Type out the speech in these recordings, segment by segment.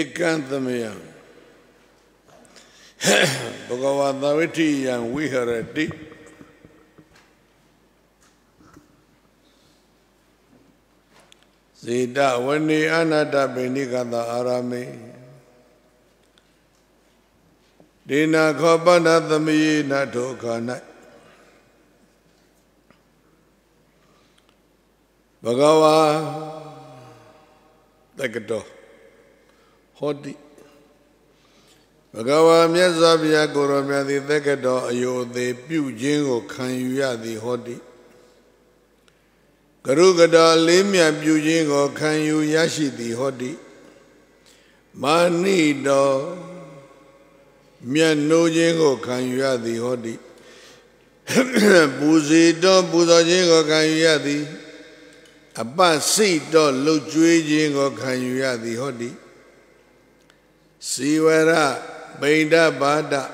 Ekantamayam. Bhagavadavitiyam viharati. Sita vani anatapinikata arami. Dina khapanatami na dhokhanai. Bhagava Takato Hoti. Bhagava Myasabhya Gurumyadi Takato Ayodhe Pyujingo Khanyuyadi Hoti. Karugada Limya Pyujingo Khanyuyashidi Hoti. Manido Myanojingo Khanyuyadi Hoti. Buzito Buzajingo Khanyuyadi. Abba si do lo jwe jing o khanyuya di hodi. Sivara baida bada.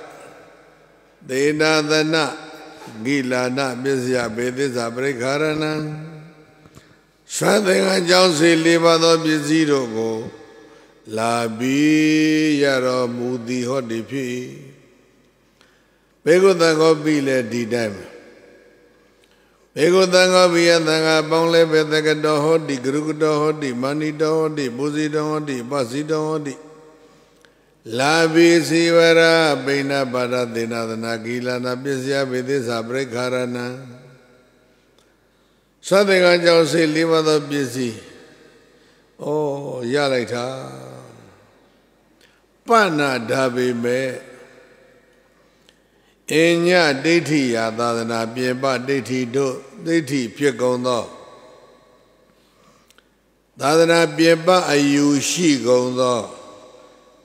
Dena dana. Gila na bisya bede sabre kharana. Swadhenga jau se leba do biziro go. Labi yaro mudi hodi pi. Peguta go bile di dame. Ego danga biya danga bangle bedanga dohodi guru dohodi mani dohodi buzi dohodi basi dohodi labi sivara bina bara dina dana gila na bisya bide sabre kharana swadega jau se lima do bisi oh yalaita pana dhabi me. Enya deity yadadana pieba deity do deity pyegondo. Dadana pieba ayushi gondo.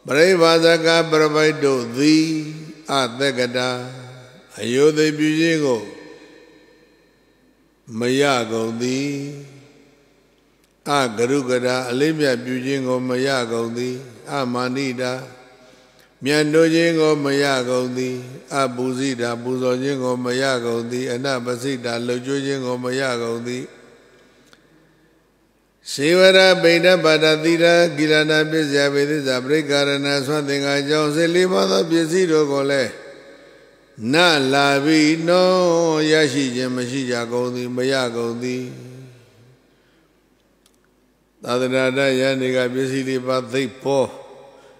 Brevadaka bravaido the adagada. Ayode bujigo. Mayago the agarugada. Alibia bujigo mayago the amanida. Myando jingo mayago di, abuzida buzo jingo mayago di, anabasida lojo jingo mayago di. Sivara beda badadira girana bisya bedi sabre karana swadinga jau se limada bisiro gole. Na labi no yashi jemashi jago di mayago di. Tadarada yaniga bisiri pati po.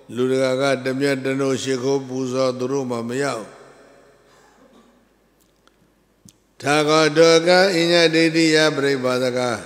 Ludaga Damya Dano Shiko Buza Duruma Mayao Taga Doga Inya Dedi Yabre Badaka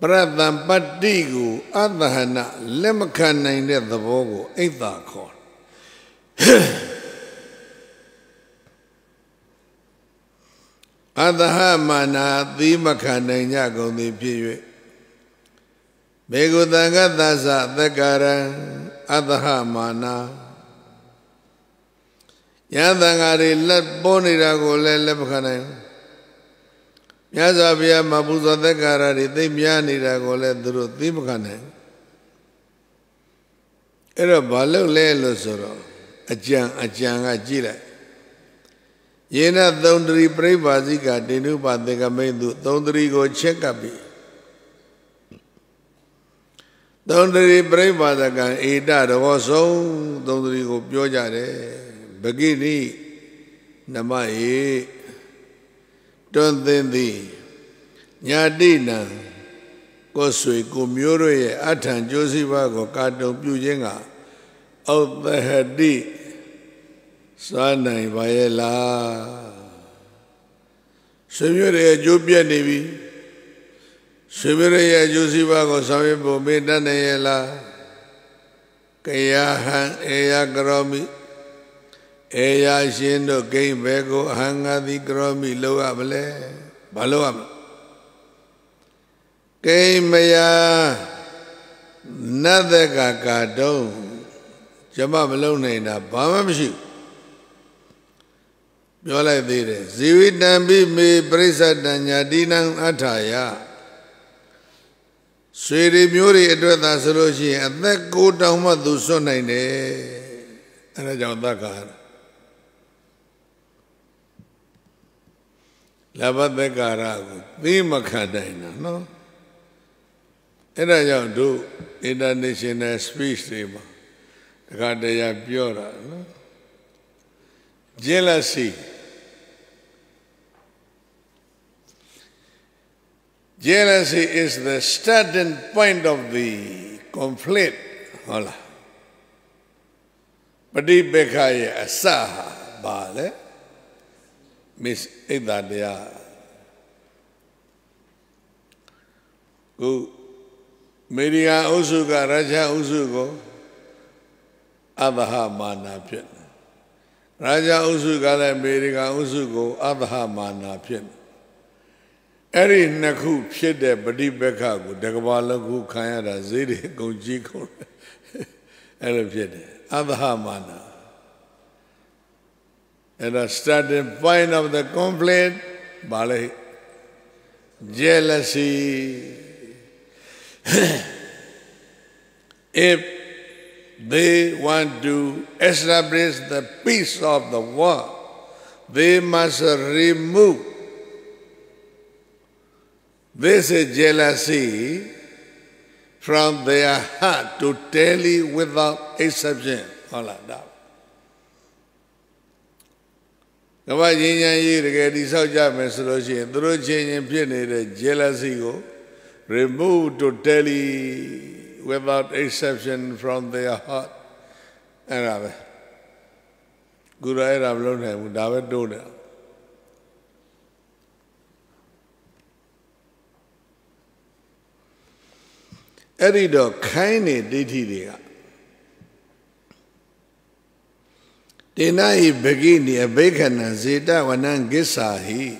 Bharatvam Paddigu Adhana Lemakana Inde Dhavogu Eva Khor. Adhamana Dhimakana Inyago Dhipiywe. Begudanga Dasa Dhakara Adhamana. Yadangari let Bonira go lepane. Yazavia Mabuza de Garari, Dimianira go let the Dimkane. Erebalu Lelosoro, a jang, a jira. Yena don't reprieve Azika, Dinuba de Gamendu, don't rego Chekabi. Don't reprieve Azaka, Eda also, don't rego Piojare. Begini namai tondendi nyadina kosui kumyoro ye athan josiba ko katon pyu chin ga authahati sanai bayela swimyore a jo pyet ni bi swimyore ye josiba ko sawe bombe tan ne yela kayahan eyagromi Eya shindo game bego hanga di gromi loable baloam. Game ya nadega kado Jamba Malonina, Bamamshu. Yola Vire, Zivitambi me Presadanyadinang Ataya. Sri Muri Edwata Soloshi, and that go down what do so nine day. And I don't know. Labadekara, Vimakadaina, no? And I don't do international speech stream. The Kadaya Pura, no? Jealousy. Jealousy is the starting point of the conflict. Hola. Padibekaya asaha bale. Miss Idadea. Who Media Usuga, Raja Usugo, Adaha Manapin. Raja Usuga, Media Usugo, Adaha Manapin. Eri Naku, Shede, Badibeka, Dagabalaku, Kayada, Zede, Gojiko, Elevjede, Adaha Mana. And the starting point of the complaint, Bale, jealousy. If they want to establish the peace of the world, they must remove this jealousy from their heart totally without exception. All like that. Nobody can do something. Jealousy, remove totally without exception from their heart. And Guru is alone. He would never do that. Every day, kindness did he do. Tenai begini abekana zeta wanangisahi.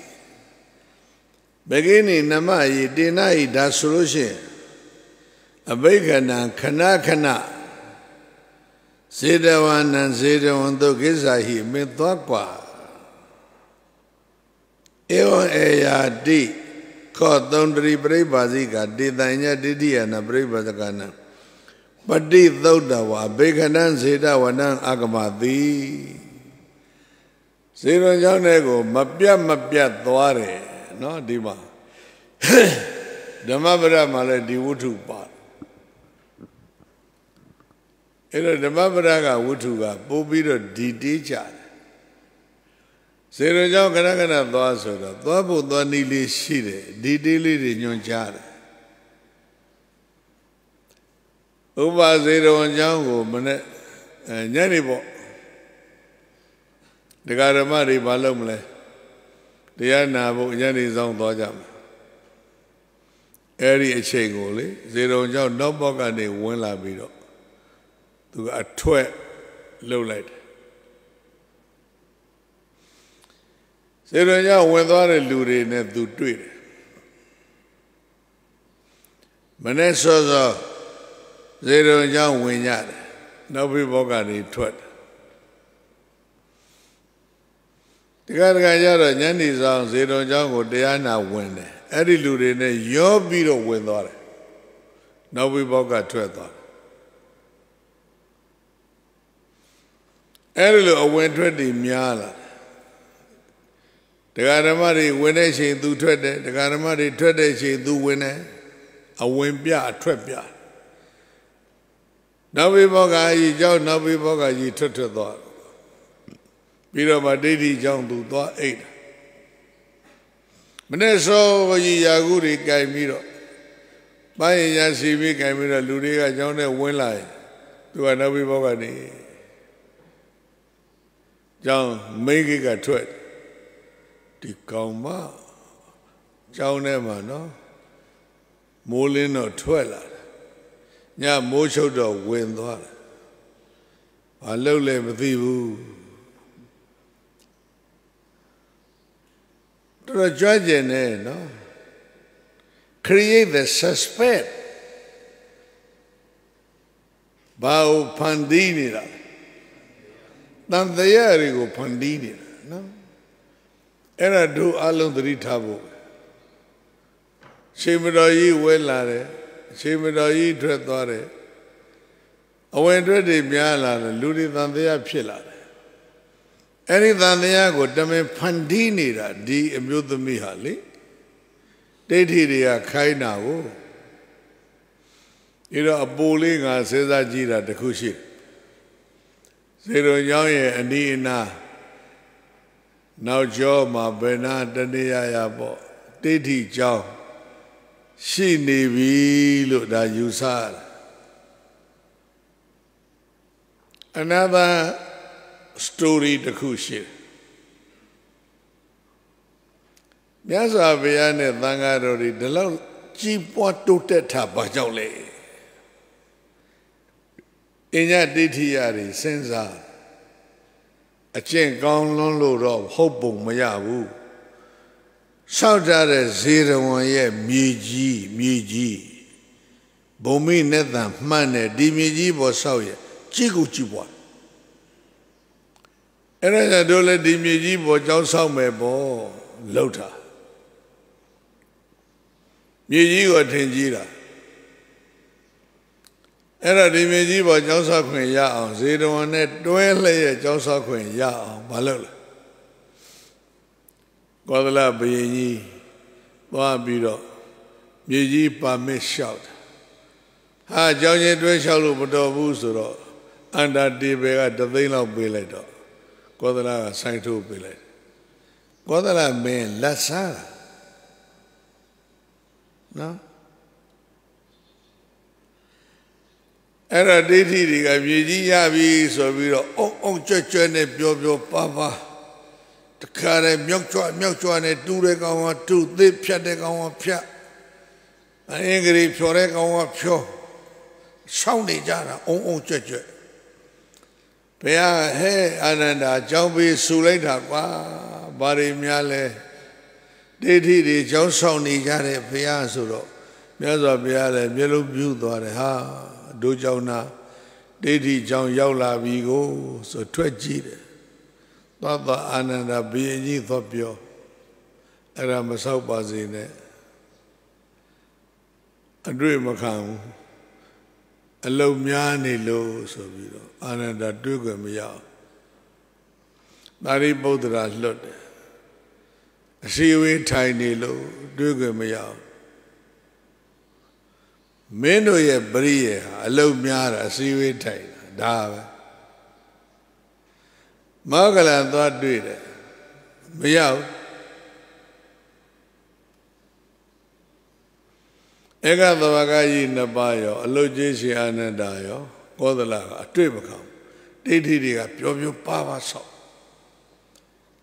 Begini namai tenai dasuloshe. Abekana kana. Zeta wanan zeta wando gisahi mitwakwa. Eon eya di. Kodondri brebazika didanya didiana brebazakana. Paddi Daudawa, Bekanan Zeta Wanan Agamadi. Zero Janego, Mapia Mapia Dware, no Dima. Damabra Male Diwutupa. In a Damabraga Wutuga, Bubido Didicha. Zero Janganagana Dwasoda, Dwabu Dwanili Shire, Didili Nyonchara. Uba Zero and Jango, Manet, and Yanibo. The Garamari Balumle, the Yanabo, Yanni's on Dojam. Eri Echegoli, Zero and Jan, no boga de Willa Bido. To a 12 low light. Zero and Jan went on a lure and have to do it. Manesos. They don't know when yet. Nobody got it. The Gargayara Yanni's on Zero Jango, they are not winning. Eddie Ludin, your beetle with all. Nobody got 12. Eddie Ludin went 20 miala. The Garamari winner she do 20, the Garamari 20 she do winner. A wimpia, a trepia. Nabi Boga, you don't know Boga, you tutor thought. Peter Badidi, John do thought 8. Meneso, ye Yaguri, Gaimiro. By Yasivi, Gaimira, Ludiga, John, and Willai. Do I know Boga? John, make it a twit. Ticoma. John Emma, no? Molino, 12. Yeah, most of the wind. I love them. The judge, no? Create the suspect. Bao Pandini. Then they are you pandini. No? Era do alundritabu. Shimidayi wellare, Shimidayi dreadware. Away dready miala, ludi than they are pillar. Any than they are good, dame pandini, di embuda mihali. Dediria kainao. You know, a bowling or Cesar Gira, the Kushi. Zero Young and Nina now Joe, my Bernard, Daniabo, Daddy Joe. She need look that you saw. Another story, the Kushi. Yasa Viane Dangarori, the love cheap what to teta by Jolly. In your DTR, Senza, a chain gone long load of hope, Mayabu. South at 0 1 year, Miji, Miji. Bomi Nethan, Mane, Dimiji, Bosoya, Chiku Chiwa. And as I do let Dimiji, Bojan Samebo, Lota. Miji or Tenjira. Era dimeji ba jausa khwen ya aw zedon ne twin le ye jausa khwen ya aw ba lou la kodala bayin ji twa pi do myi ji permit shout ha jaung yin twin shout lu ma taw bu so do under table ga 3 thain law pe lai do kodala ga sai thu pe lai kodala men lat sa na Era deity, I mean, so we are all church and a pure papa. The car and milk, and a durek on 2 deep piatek on pia. An angry piorek on pure. Soundy jana, on church. Pea, hey, Ananda, Jambi, Suleta, Bari Miale. Deity, John Soundy Jane, Piazuro, Miaza Biale, Yellow Beauty, Do Jona, Daddy John Yola Vigo, so 20. Tata Ananda Bieni Thopio, Aramasopazine, Andre Macam, Allo Miani Lo, so Vido, Ananda Duga Mia, Mari Bodra Lot, Siwi Tiny Lo, Duga Mia. Meno ye brie, allow miara, see we tie, dava. Margalan thought do it. Meow. Ega the Wagaji in the bio, allow Jesse Anandayo, go the lava, a tribacom. Did he up your power so?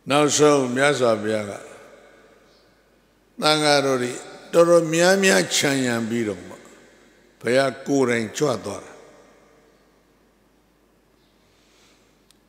Now so, Miasa Biaga. Nangarori, Toro Miamia Chanyan Bidom. Paya Kuren Chuadora.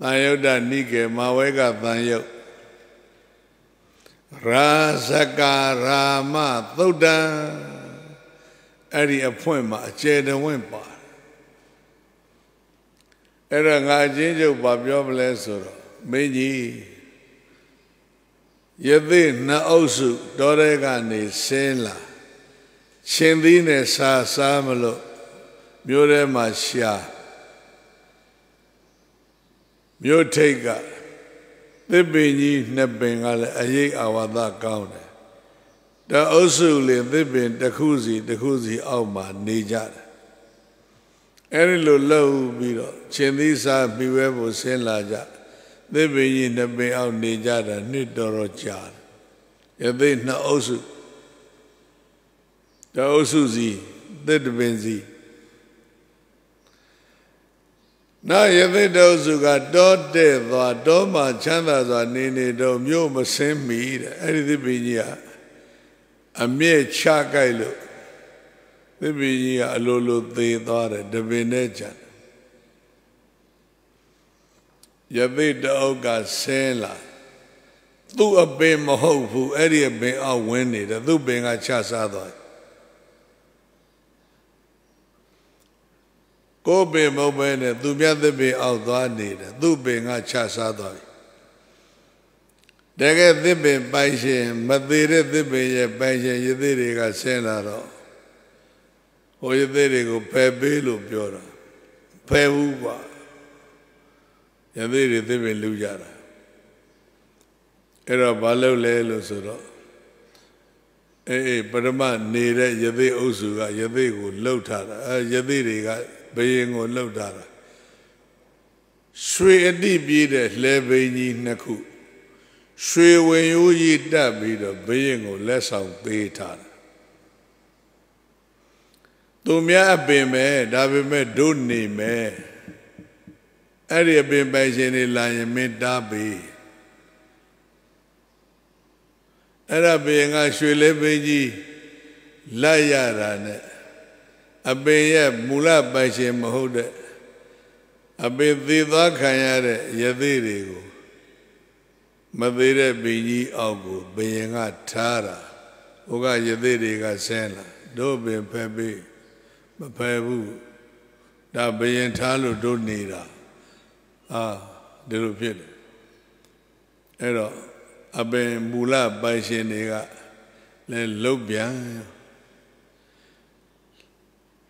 nayoda nige mawega tanyo rasakarama thudan eri appoint ma ache de win pa era nga chin chou ba pyo mle so ro mein ji yethe na ausu dore ga ni sin la Shendine sa samalo, mure masya, mure tega. The bini ne bengal ayi awada kaune. The osuli the bin the kuzi alma nijat. Eri lo lau biro. Shendi sa biwebo sen laja. The bini ne bengal nijat ni dorochar. Yadi na osu. The Osuzi, the Benzi. Now, every those who got dot there, but Doma Chandas are Nini Dom, you must send me anything being here. A mere shark I look. They be here a lulu the daughter, the Venetian. Yavid Oga Sela. Do a bay mahofu, Eddie bay out windy, the do being a chas other. Go be mobile, do be other be out the need, do being a chas other. They get the bay by shame, but they did the bay by shame, you did it a senado. Oh, you did it go pay bill of your pay uber. You did it even Lujara. Era Balolelo Soro. Eh, Paraman Nira Yade Osuga, Yadego, Lotara, Yadiriga, Baying or Lotara. Sri a deep eater, Leveni Naku. Sri when you eat that beat of Baying or less of Beatar. Do me a beamer, Davi me don't name me. Area beam by Jenny Lion made Dabi. Era being I should live in ye Layaran. A bay mula by Jim Hode. A bay the Dakayare, Yadirigo. Madere be ye Ogo, being a Tara. Oga Yadiriga Sena. Do be Pebby. Pabu, da being Talo don't need her. Ah, the Rupian. Error, a ben Mula by Senega, then Lobian.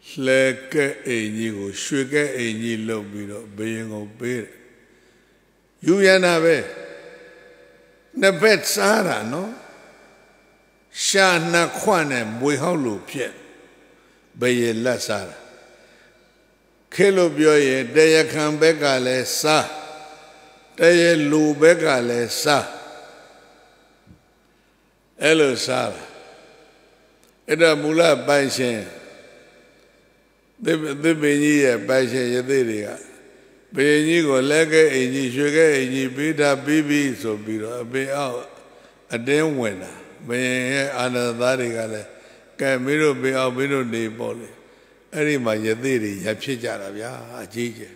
Slack a new sugar, a new lobby, being obeyed. You yanabe. The bets are no. Sha na quanem, we hollow pier. Baye Lazar. Kelo Bioye, Dea Cambegale, sa. Dea Lubegale, sa. Elo Sara. Eda Mula Baishen. The Benia Baishen Yadiria. Benigo Lega, and ye sugar, and ye beat up BB, so be out. A damn winner. Benia Anadarigale. Camilo be our middle name, Polly. Any my Yadiri, Yapija, Ajija.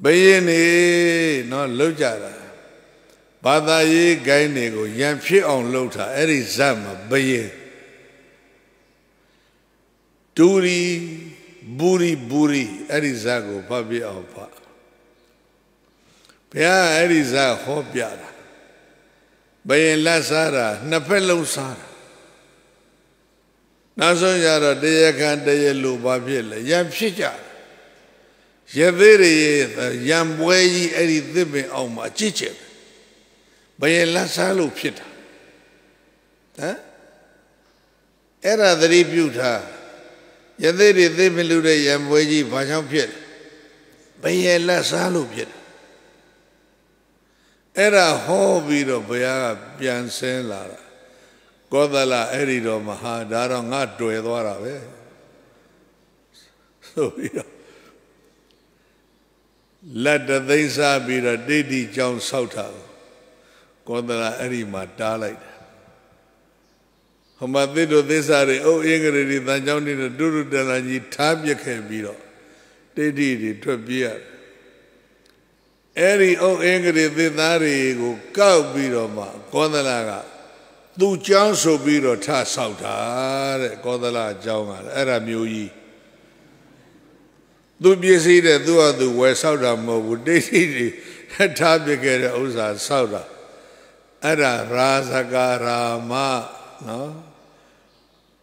Bayene, not Lojara. Bada ye, Gainego, Yamshi on Lota, Erizama, Baye. Duri, Buri, Buri, Erizago, Babi Alpa. Pia Eriza, Hopiara. By Lazara, Napello Sara. Nazo Yara, Deacan de Yellow Babilla, Yam Shija. Yaviri, Yamway, Eridibin, or Machichip. By Lazalo Pita. Era the rebuta. Yaviri, Dibilude, Yamway, Vajam Pit. By Lazalo Pita. Era hobby of Biaga Biansen Lara. Godala Erido Maha, Daronga to Edwara. So, let the things be the Didi John Southall. Godala Erima Dalai. Homadido, these are the old English than John in the Duru Delangi Tabia can be. They did it to beer. Any old angry dinari go cow biroma, Godalaga. Do Janso biro tas out, Godala Jonga, Eramui. Do be see the doer do where Souda would they see the Tabigate Oza Souda. Era Razagara ma, no?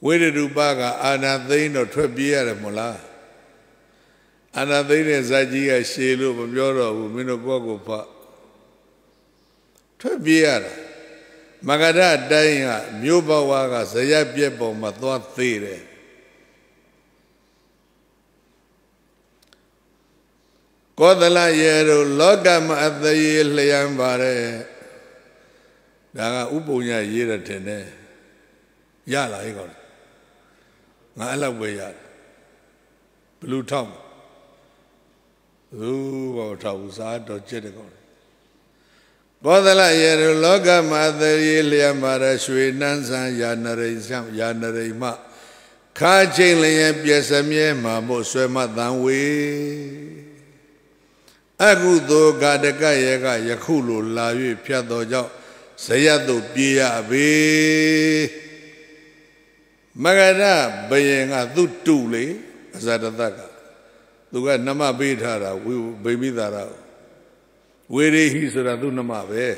Where did you baga, Anadine or Trebia Mola? Anadine Zajiga Shelu, Yoro, Minogogopa. Trebiera Magada Daya, Muba Waga, Sayapiepo, Matua Theatre. Kodala Yeru, Logam at the Yelian Bare Daga Ubunya Yeratene Yala Igor Nalawayat Blue Tom. Ooh, Tausa, Dochetico. Bodala Yeruloga, Mother Yelia Marashui, Nansan, Yanarima, Kachin Liam, Piesamiema, Boswema, Danwe, Agudo, Gadekayaga, Yakulu, Lavi, Piadoja, Sayado, Pia, Be Magada, Bayanga, Dutuli, Zadadaga. Duga nama be thara, we baby thara. Where he sara du nama be.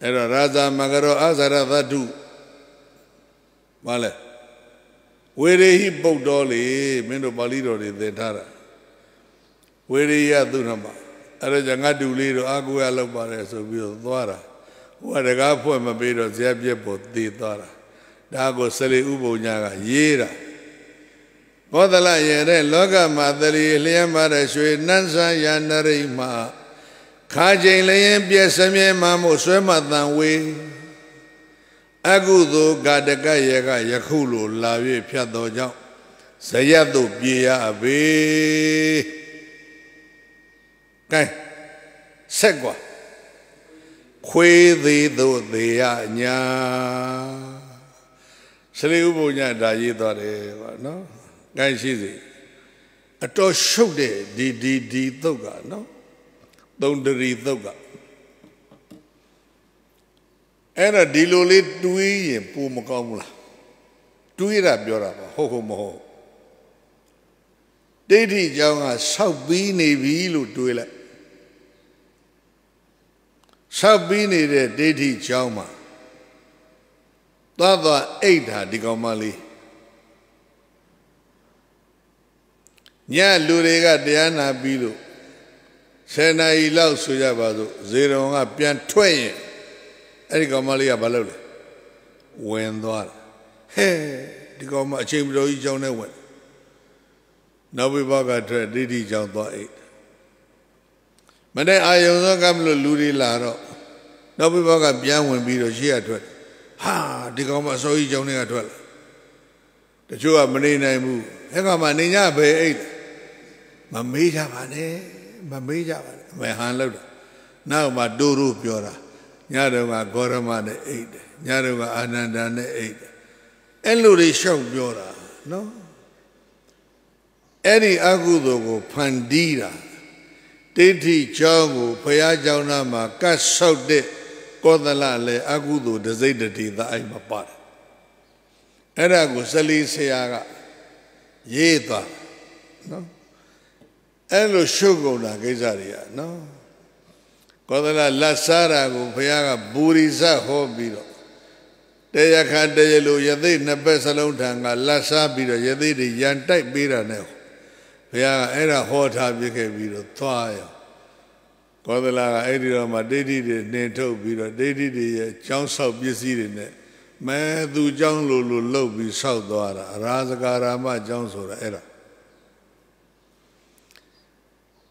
Era Raja Magaro Azara Vadu. Vale. Where he bowed dolly, Mendo Balido de Tara. Where he adunama. Arajangadu Lido Aguelo Bares of Vildwara. What a gap for my bed of Zabiapo de Tara. Dago Sele Ubo Yaga, Yera. Bodala Yere, Loga Madari, Liamarashui, Nansa Yanarima, Kaja Liam Piesame, Mamo Swemadan we Agudo, Gadagayaga, Yakulu, Lavi, Piadoja, Sayado, Pia, Abe Segua, Que the do the Yanya Sriubunya Dayidore, no? Guys, easy. A toss showed it, D. Doga, no? Don't read Doga. And a dilulit dui and Pumacomla. Tuira Biora, Hohomo. Daddy Jonga, Sabini Vilu Tuila. Sabini de Daddy Joma. Dada Ada Digomali. Nya Lurega Diana Bido Sena Ilau Sujabado, Zero Pian Twain Ericamalia Balole Wendor. Hey, the Goma Chamber each on a one. Now we walk at a ditty John Doit. Madame Ionocam Luri Laro. Now we walk at Bian when Bido she at 12. Ha, the Goma so each on a 12. The two are Marina move. Hegamania be 8. Mamija Vane, Mamija, my hand load. Now my Duru Piora, Yarama Goramane 8, Yarama Anandane 8. Eluri Shok Piora, no? Any Agudogo, Pandira, Diti Chango, Payajanama, Cash out de Kodalale, Agudo, the Zedati, the Aimapar. And I go Sali Seaga. Yeta, no? And the sugar, Gazaria, no? Codala Lasara, Gupiaga, Buriza, Hobilo. Deyakan de Yadi, Nepesalotanga, Lasa Bira, Yadi, Yantai Bira, no? Piaga, era hot, I became Biro, Toya. Codala, Edirama, Dedi, Nato Bira, Dedi, Johnson, Bizidine. Man, do John Lulu Lobi South Dora, Razagarama Johnson era.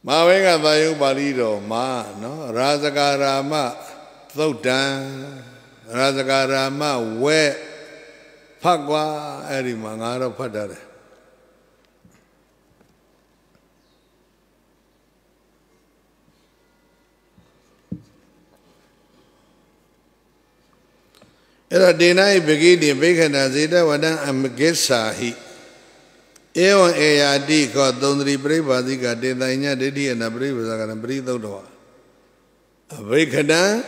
Mawega Vayu Balido, Ma, no, Razagarama, Thotan, Razagarama, where Pagua, Erimangara Padare. Era deny beginning bacon as either one and Gessahi. Eon A.D. God don't rebrave as he got did and a brave as I can breathe out. A bacon,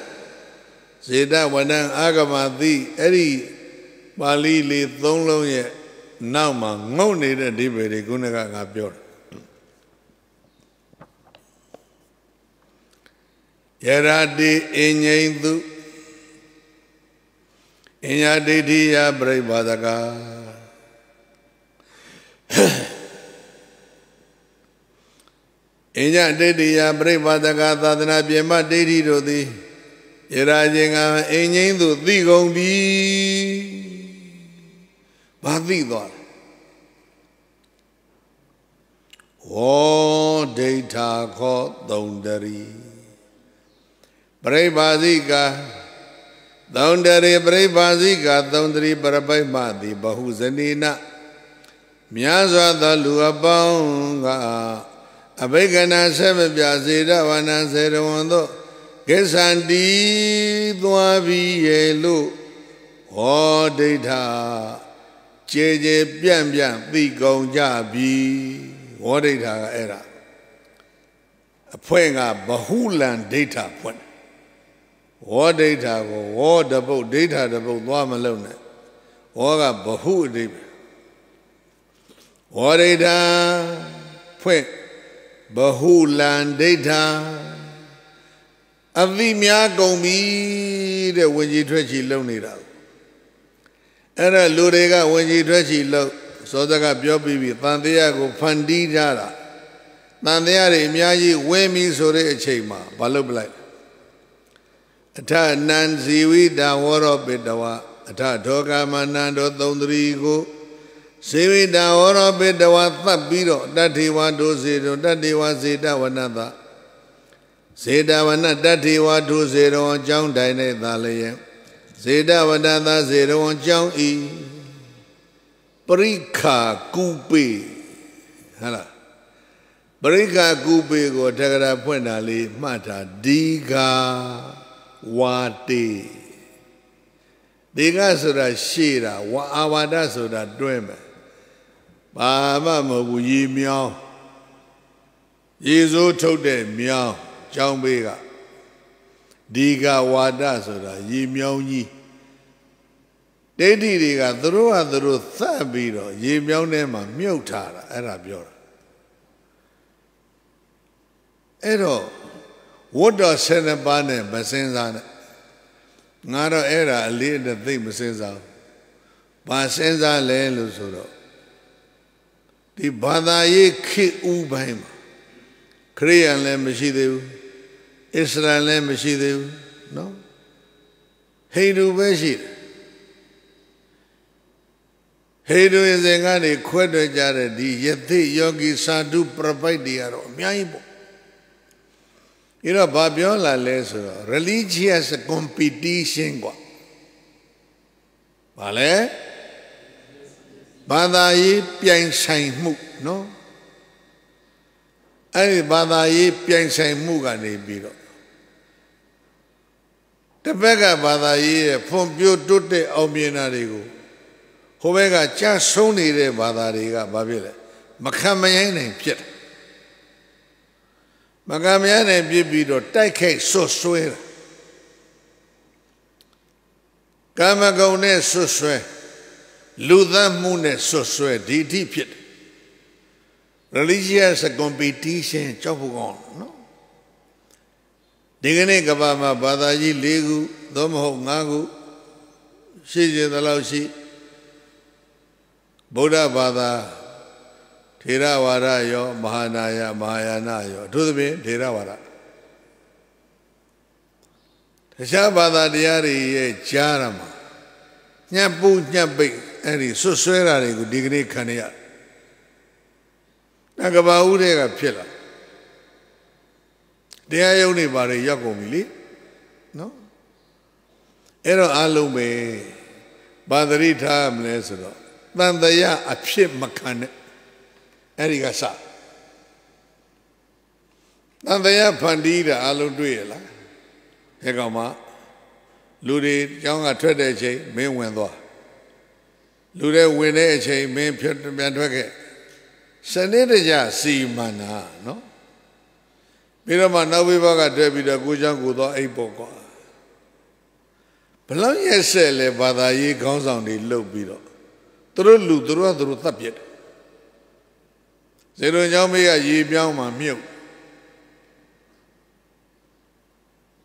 Zeta, one agama thee, Eddie Bali, don't long yet. Now, man, no need a debate, Gunaga Pior. Yera de Enyandu. Inya didiya brevadaga Inja Dediya Prabhataka Sadhana Pyema Dedi Rodi Yerajenga Enyendu Digongbi Bhakti Dwar O Deitha Kho Dondari Prabhazika Dondari Prabhazika Dondari Prabhai Madhi Bahuzanina Myaswa Daluabanga Abhigana Seva Vyazira Vana Seravondo Kesandi Dwavi Yelu O Deitha Cheje Pyam Pyam Dikonja Bhi O Deitha Era Phuenga Bahulan Deitha Phuenga O Deitha O Dabou Deitha Dabou Dwamalone O Ga Bahu Deitha O Deitha Phuenga Bahulan Deitha Avimya Gomi de Winji Trechi Lonira. Era Lurega Winji Trechi Lo, Sodaga Biobi, Pandiago Pandi Jara. Nandiari Miaji Wemi Sore Chema, Balubla. Ata Nanziwi Daworo Bedawa, Ata Doga Manando Dondrigo. Sivi da oro be da wa thabiro dati wa dozero dati wa zeda wanada zeda wanada dati wa dozero on chang daine daleye zeda wanada zero on chang I parikha kupe hala parikha kupe ko thagara phwenda le matha diga wate diga sura shira wa awada sura tweme Baba Mabu Yi Miao Yizu Tote Miao Chang Bega Diga Wada Soda Yi Miao Yi Dedi Diga Throa Thru Thabiro Yi Miao Nema Miao Tara Arabiora Edo Woda Senabane Basenza Naro Era Ali the thing Basenza Basenza Lelu Sodo The Badaye Ki Ubaim Korean Lambashi, Israel Lambashi, no? Hindu Bashir. Hindu is a Gani Quedajara, the Yeti Yogi Sadu Propadiaro, Myaibo. You know, Babiola Lesser, religious competition. Vale? Badaye Pian Shaimu, no? Any Badaye Pian Shaimu Ganebiro. The beggar Badaye from Beautute Ominarigo. Hobega Chasoni de Badariga Babile. Macamiane Piet. Macamiane Bibido, Taike Sosue. Gamagone Sosue. Luda Mune Soswe Didi Pit. Religious competition Chopugon, no? Digane Gabama Badaji Legu, Domho Nagu, Shiji Dalaushi, Buddha Bada, Tirawara Yo, Mahanaya, Mahayana Yo, to the way, Tirawara. Shabada Diari Charama, Nyapu Nyapi. Any Susera good degree cania Nagabaudega Pilla. They are only body Yagomili, no? Ero Alume Badri time Nesero. Bandaya a ship Macane Erigasa. Bandaya Pandida Aluduela Egama Ludi Young at Tredeje, Mainwendor. Lude wine che me phit myan thwet ke sanitya simana no pero ma nau biba ka thwet pi da ko chang ko twa ai paw kwa blan yese le bada yi khaung saung ni loup pi do tru lu tru a tru tat pyet se lo chang me ka yi pyaung ma myeu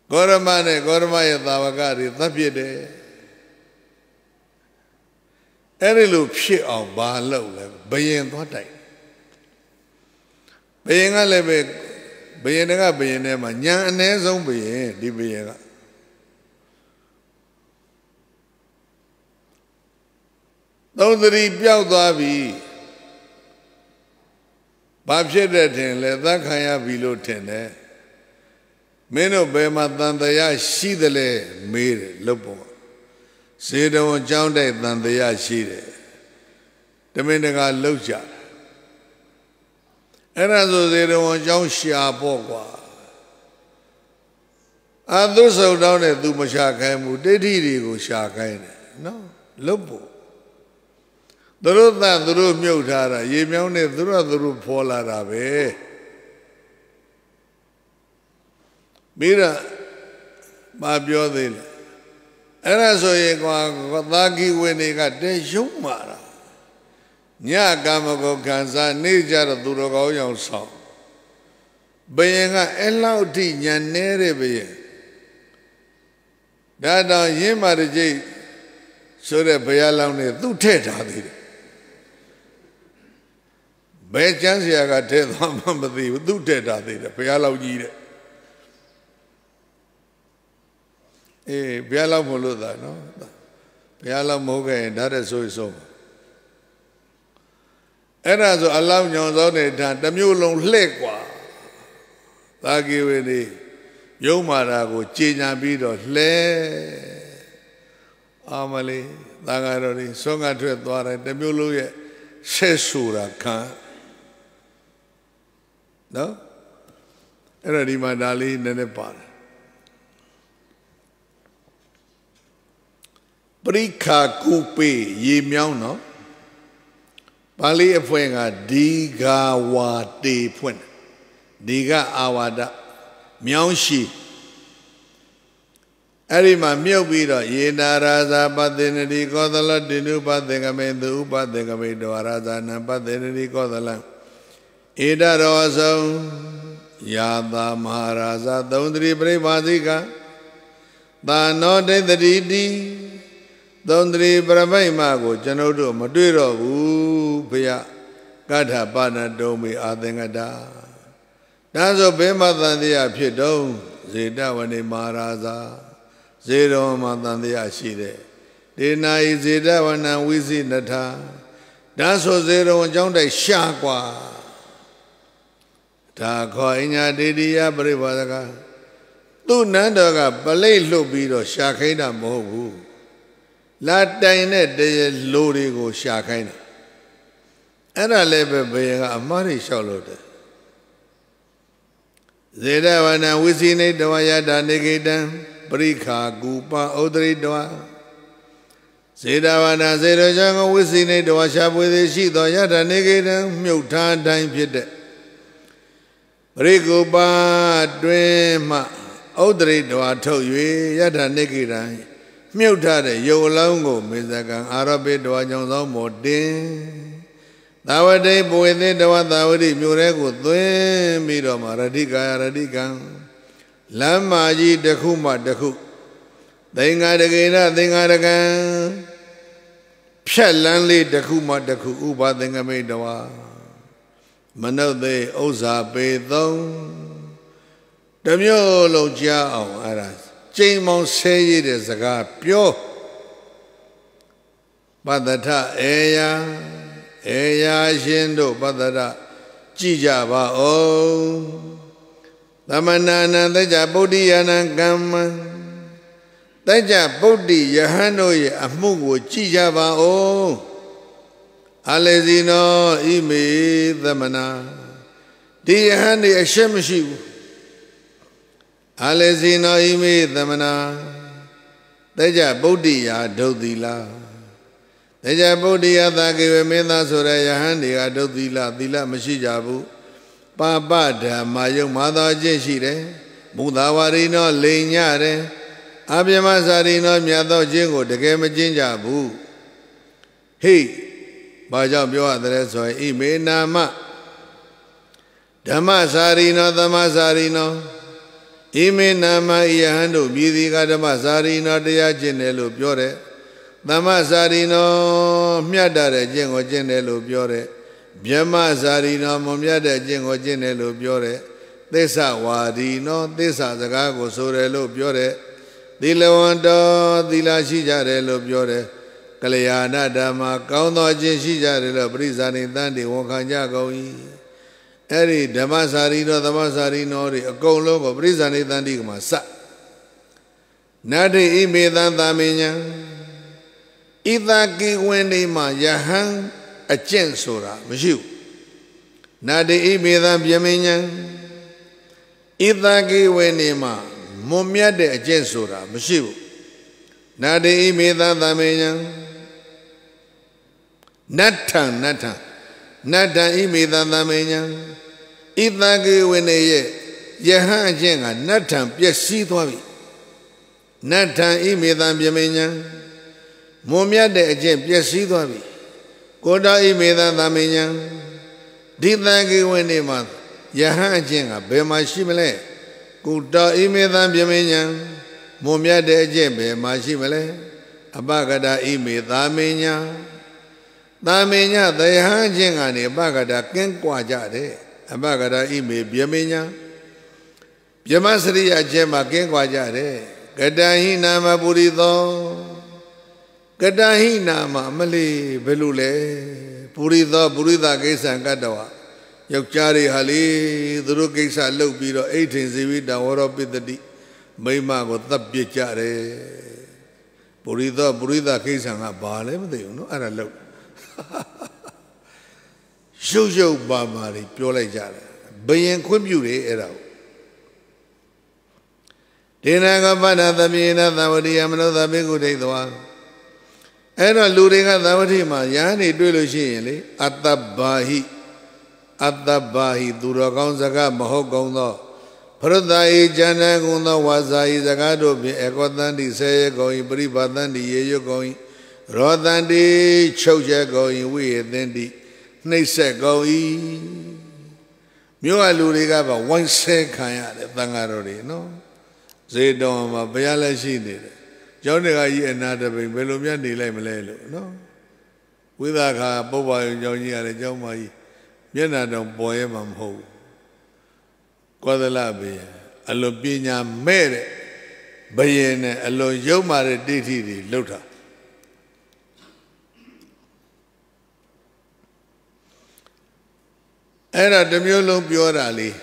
gorama ne gorama ye tawaka ri tat pyet de Every little shit on Barlow, Bayan Potai. Baying a lebe Beyenga Beyenema, Yan Nezon Beyen, Dibiena. Don't reap out Davi Babjetin, let that Kaya below tender. Men of Bema Dandaya, she the lay made Lopo. Say the one John Day Dandaya, she the Menega Lucha. And as they don't want John Shiapoqua. And those are down at Dumashakamu, they did go Shakain. No, Lopo. The road that the room mutara, ye mounted the road polar away. Mira, Babiodil. And I saw ye go lucky when they got deshumara. Nya Gamago Kansa, Nijara Durogo Yonso. Bayanga Elauti, Yanere. Dada Yemaraji, so that Bayalan, do Ted. By chance, I got to tell them about the Duteta, Piala Gide. Piala Muluda, no? Piala Moga and that is so is over. And as I love you on it, the mule on Legua. That give it a Yomarago, China Bido, Le Amali, Dagari, Songa Tretwara, the mule, Sesura Khan. No? Era di Madali Nenepal. Prika Kupe Yimyano Pali Efuenga Diga Wate Puen Diga Awada Myanshi Arima Myobira Yena Raza Badenedi Kodala Dinuba Degamendu Badegamedu Arazana Badenedi Kodala. Ida Rosa Yada Maharaja Dondri Brevadika Dano de the Didi Dondri Bravaimago Janodo Maduro Upia Gada Bana Domi Adengada Nazo Bema Dandia Piedo Zidavani Maharaja Zido Madandia Shide Dina Zidawana Wizi Nata Nazo Zero and Jonda Shakwa. Takoinya Didia Brevadaga. Do Nandaga, Balay Lobido, Shakaina Mogu. Latine de Lodigo Shakaina. And I live being a Mari Shalote. Zedavana Wizine Doyada Negidam, Brika Gupa Odri Doa. Zedavana Zedajanga Wizine Doasha with the Shidoyada Negidam, Mutan Time Piedet. Riguba Dwema Odri do I told you, Yada Nikita Mutade, Yolongo, Mizagan, Arabi do I know more day. Nowadays, boy, they do what thou did, Murego, Midoma, Radica, Radica, Lamaji, Dakuma, Daku. Thing I again, thing I again. Pshalanli, Dakuma, Daku, Uba, thing I made the war. Mano de Oza Bedon Damiolo Jao Aras Jamon say it is a gapio Badata Eya Shendo Badata Chijaba O Lamanana Deja Bodhi Anangam Deja Bodhi Yahano Amugu Chijaba O Alezino imi dhamana Diyahani ashamishivu Alezino imi dhamana Deja bodhiya dhodhila Deja bodhiya dhakiwe medha sura yahani adhodhila dhila mashijavu Papa dhamayu madha jeshire Mudhavarino lenyare Abhyamasarino myadho jengo dhakema jenjavu Hey Bajam Bio Adreso, Ime Nama Damasarino, Damasarino, Ime Nama Iahando, Bidiga Damasarino, Dea Genelo Biore, Damasarino, Miadare Gengo Genelo Biore, Biamasarino, Momiade Gengo Genelo Biore, Desa Wadino, Desa Zagago Sore Lobiore, Dilawanda, Dila Shijare Lobiore, Kalayana Dama, Kauno Jeshijare Lobrizani, Dandi, Wokanjagoe, Eri, Damasarino, Ri, Akolo, Brizani, Dandi, Masa. Nadi Imedan Damina, Idaki Wendi Mayahan, a Chensura, Mishu. Nadi Imedan Biamina. Idaki wenima mumia de jensura mshivu. Nadi imida dhamenya. Nata imida dhamenya. Idaki weneye yeha jenga nata pyesidwavi. Nata imida dhamenya. Mumia de jen pyesidwavi. Koda imida dhamenya. Didaki wenima Yahan Jenga, Bema Shimele, Kuta Imedan Bemenya, Mumia de Jembe, Mashimele, Abagada Ime, Damenya, the Yahan Jenga, the Bagada Kenkwajade, Abagada Ime, Bemenya, Bemasri Ajema Kenkwajade, Gadahina Maburido, Gadahina Mamali, Belule, Purida Gesan Gadawa. Yokchari Hali, Drukesa Lopiro, 18 Zivida, Waropidati, Maima got the Pichare, Burida, Kesanga Balem, they know, and I look. Shujo Bamari, Piolejare, Bayan Quibure, Erao. Dinagabana, the Mina, the Wadi, Amano, the Bigu de the one. And a Ludinga, the Wadi, Mayani, Dulushi, at the Bahi. Addabahi Duragaun Zaga Mahogonda Pradai Janagunda Wazai Zagado be Egodandi say going Bribadandi Yeo going Rodandi Choja going we then the Nase going Mua Lurigaba one second Bangarori no Zedoma Biala she did Johnny another Belumiani Lemelo no with a Boba Johnny and Jomai. Yena don't boy mam ho. Guadalabia, Alobina mere, Bayene, Alo Yomare Diti, Luta. Era de Mulo Biorali,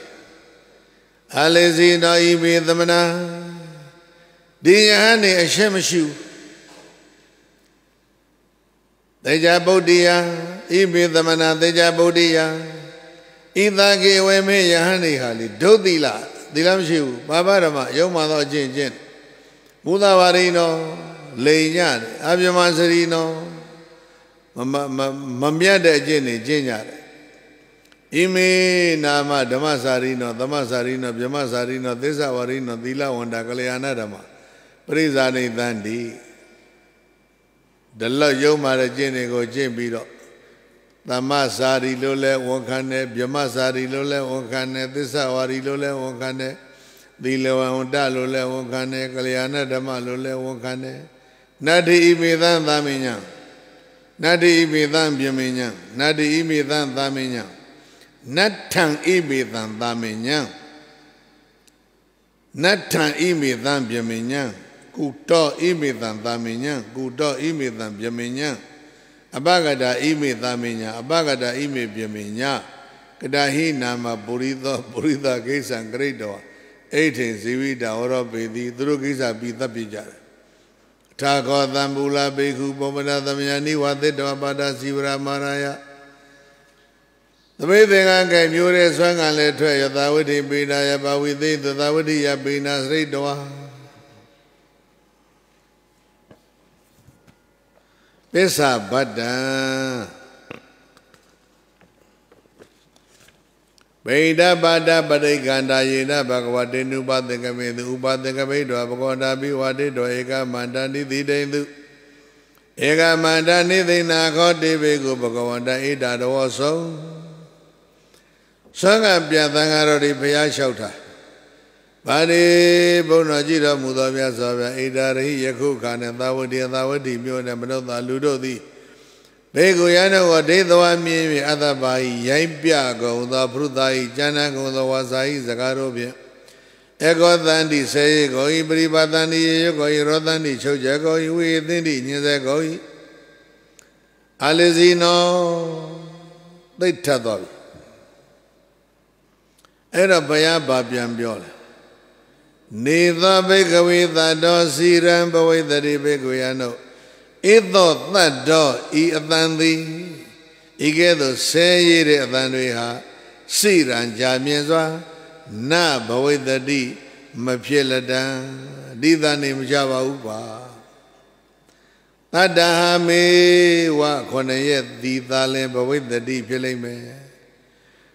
Alezi Naimi the Mana, Diani, a Shemishu, Dejabodia. Ibi the mana deja bodia. Idagi weme yahani hali. Dodila. Dilamshu. Babarama. Yomado jin jin. Budavarino. Leyan. Abjamansarino. Mamiade jini jinyare. Imi nama damasarino. Damasarino. Bjamasarino. Desavarino. Dila wanda kalyanadama. Prizani dandi. Dalla yomara jini go jimbiro. Damasari lole wakane, Byamasari lole wakane, Tisawari lole wakane, Dilawanda lole wakane, Kalyana dama lole wakane, Nadi imidan daminya, Nadi imidan byaminya, Nadi imidan daminya, Natang imidan daminya, Natang imidan byaminya, Kuto imidan daminya, Kuto imidan byaminya. Abagada ime daminya, abagada ime biaminya, Kadahi nama burida, burida kesan gredo, 18 zivida orobedi, drugisa bita pijar. Tago dambula beku bomada damiani wade dabada sivra maraya. The way they can mure swang and let her that would be Nayaba with it, that would be Yabinas redoa. Pesa Bada Beda Bada Badeganda Yena Bagwade Nuba the Game, the Uba the Game, Abagonda be Wade, Doega Mandani the day do Ega Mandani the Nago de Vego Bagawanda Eda also Sanga Piatangaro de Pia Shouta Bade Bonajira Mudavia Savia, Ida, Yakukan, and Thawadi, Mio, and Ludo, the Beguyana Dedoami, Adabai, Yampiago, the Prudai, Janago, the Wasai, Zagarobia, Ego Dandi, say, Goi, Bribadani, Goi, Rodani, Chojago, within the Nizagoi, Alezino, the Tadol, Erabaya Babiambiola. Neither beg with that door, see ramble with the Rebeguyano. It thought that door, eat than thee. Together say it than we are. See Ranjamiza, Nab with the D, Mapilada, Didanim Java Upa. Adahame, what can I yet the Dalemba with the D Pilame?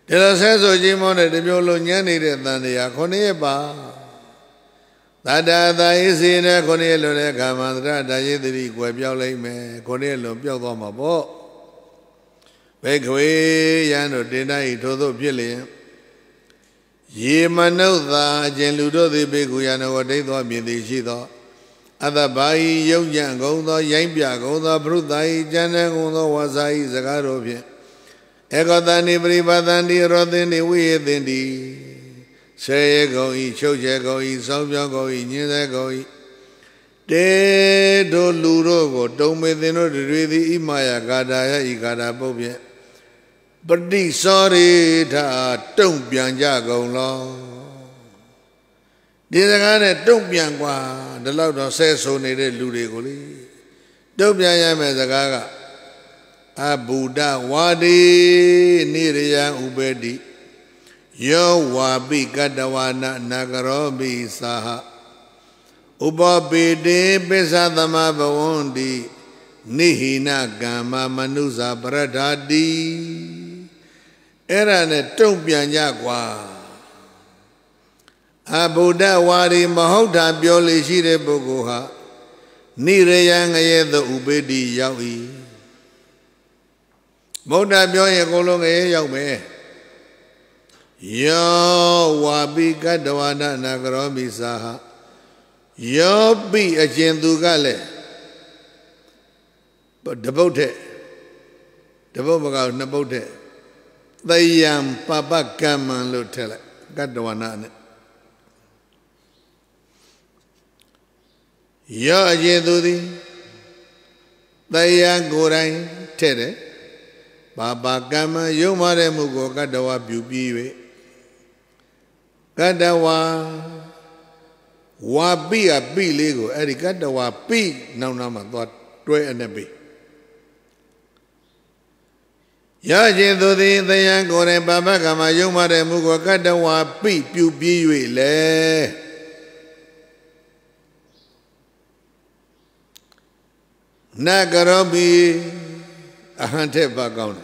Tell us as Ojimon at the Bolonian than the Aconeba. That is in a Cornello Camandra, Dayedri, Guabiole, Cornello, Biogomabo. Begue, Yano, Dena, Todo, Pile. Ye Manoza, Geludo, the Beguiano, Dedo, Midicido. Other by Yogango, the Yambiago, the Brudai, Janago, the Wazai, Zagarovia. Ego than everybody, Rodin, we then the. Say go eat, show go eat, some go eat, near go eat. Dead don't luro, don't make the note really in my agada, igada bobia. But the sorry, don't be anjago long. Didn't don't be angua, the loud on says so needed ludicoli. Don't be a gaga. A Buddha wadi near ubedi. Yo wabi gadawana nagarobi saha ubabi de besadama bawondi nihina gama manuza bradadi era ne tumpyanya kwa abuda wari mahouta byoli shire bogoha nire yang ayeda ubedi yawi boda byoye kolonge yawme Yo wabi gadawana nagarobi saha. Yo bi ajendugale. But devote. Devobaga nabote. The yam papa kaman lutele. Gadawana. Yo ajendudi. The yam gorai tere. Papa kama yomare mugo gadawa bubiwe. Gadawa wabi abi lego eri gadawa pi nau nama tua dua enabi. Ya jendu di tayang kore baba kamayu mare mugo gadawa pi piu biwe le. Nagarobi ahante bagaun.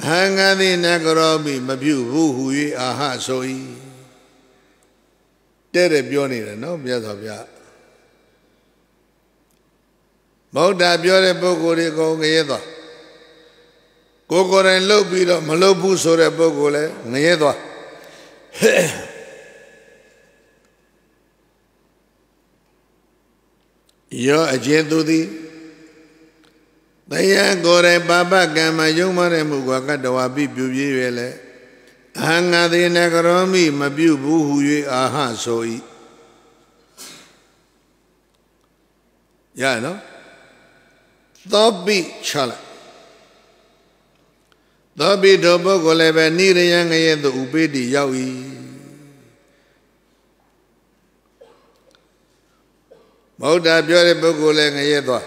Hangadi nagarobi mabiu ruhui aha soi. There is no Biasavia. Mauda Biore Bogore Gongeda Gogor and Lobida, Malobus or a Bogole, Nieda Yo Ajendudi. They Gore Baba Gama Yumar and Mugakadawa Bibuele. Hanga the Nagaromi, Mabu, who ye aha, so ye. Ya no? Dobby chala. Dobby dobo goleva near a young and the ubedi yawi. Moda biore bogolang a yedwa.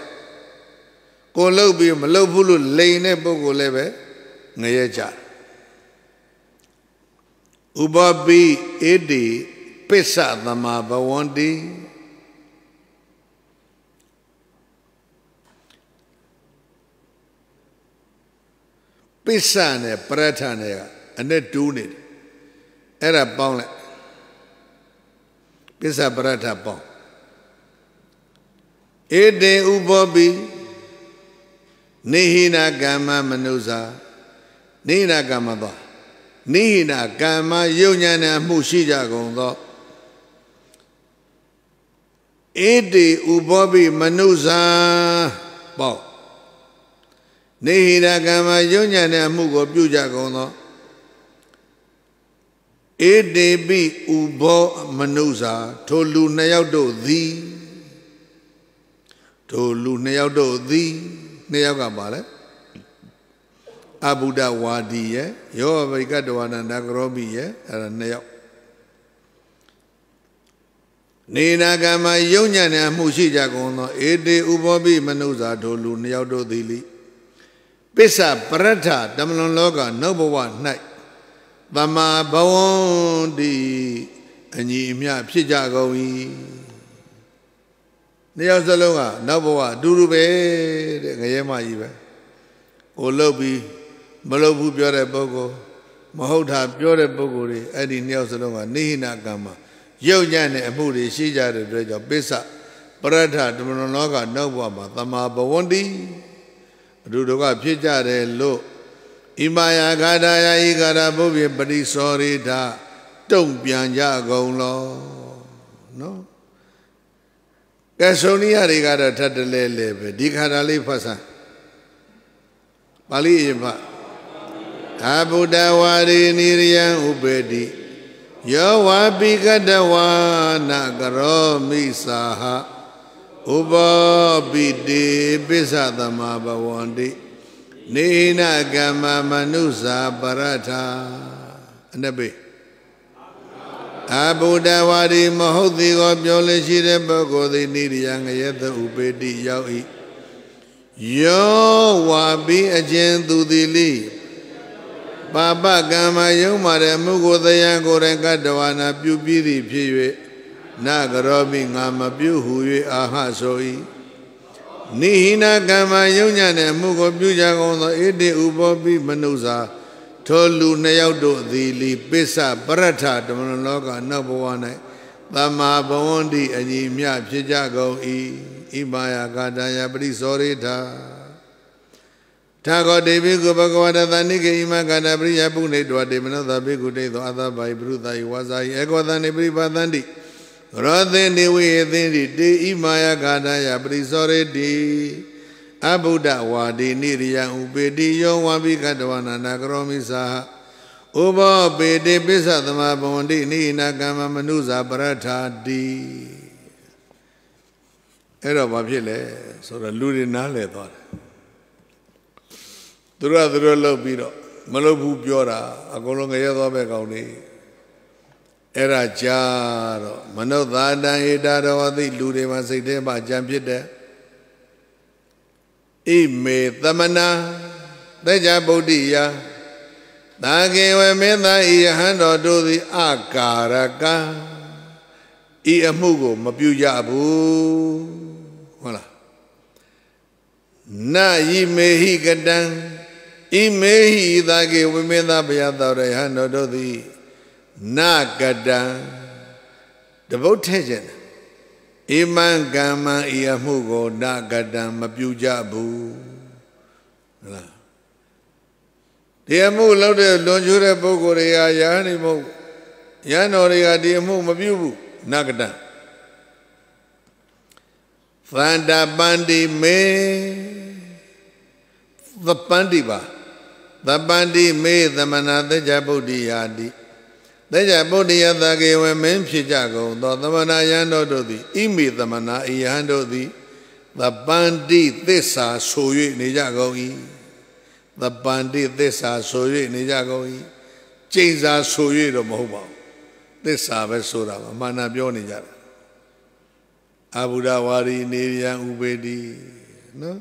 Golobium, lobulu lane bogoleve, nayeja. Ubabi edi pesa namaba wandi pesa ne prata ne ane duni era pong le pesa prata pong edi ubabi nihina gama manuza nihina gama ba Nina Gama Yunyana Mushija Gondo Edi Ubobi Manuza Bo Nehira Kama Yunyana Mugo Bujagono E de be Ubo Manuza Tolu Nayado thee Tolu Nayado thee Nayagabale Abuda Wadi ye Yo Vikadwana Nagrobi ye and Nayo Nehira Kama Yunyana Mushijagono E de Ubobi Manuza Tolu Nayado thee Pisa Prata Damlon Loga Noble One Night Bama Bawondi and Yimia Pijagoe Neozaloga Noboa Durube Gayama Iva Olobi Malobu Biore Bogo Mahota Biore Bogori Adi Neozaloga Nihina Gama Yoyan and Budi Shija the Dredger Pisa Prata Damlon Loga Noboa Bama Bawondi Duduka Pichare Lo Imaya Gadaya Igara Bobi Badi Sorry Da Tung Pianja Golo No Gasonia Rigada Tatalele Dikadali Fasa Pali Abu Dawari Niriya Ubedi Yawabi Gadawa Nagaro Misaha Uba bide besada ma bawandi nina gama manusa barata nabe Abu Dawadi mahodi go byole shire bogo de niriyang yetha ubedi yawi yo wabi ajen tudili baba gama yomare mugo dayan goren kadwana pyupidi phiywe Nagarobi Ngamabu Hui Ahasoi Nihina Gama Yunyane Mugo Bujagono Ede Ubobi Manuza Tolu Nayaudo the Lipesa Barata Domologa Nabuane Bama Bondi and Yimia Pijago I Ibaya Gadaya Brisorita Tago de Bigo Bagawada Nike Ima Gadabri Abune Dwa Demana Bigu de the other by Bruda Iwazai Ego than every Badandi. Rather than the Imaya Gadaya Brisore de Abu Dawadi Niria Ubedi Yowabi Gadwana Nagromisa Uba Bede Bisadama Bondi Nina Gama Manuza Brata di Era Babile, so the Ludinale thought. Dura the Rolo Biro, Malobu Biora, Agolonga Begauni. Era Jaro, Manodana Edaro, the Ludema Sede by Jampita. E me Thamana, the Jabodia, Nagay Mena, E Hando do the Akaraka, E Amugo, Mabujabu. Voila. Na ye may he get down, E may he that gave women that be out of the Hando do the Nagada devotation. Iman Gama Iamugo Nagada Mabujabu. Deamu Laude, Lonjure Bogoria Yanimo Yanoria Deamu Mabubu Nagada Fanda Bandi me the Pandiba. The Bandi me the Manada Jabodiadi. Deja Bodhiya Dage Women Pijago, the Manayano do the Imi the Mana Iando the Bandi this are so you Nijagoi, the Bandi this are so you Nijagoi, Chains are so you the Moba, this are Vesura, Manabionija Abu Dawadi Niria Ubedi, no?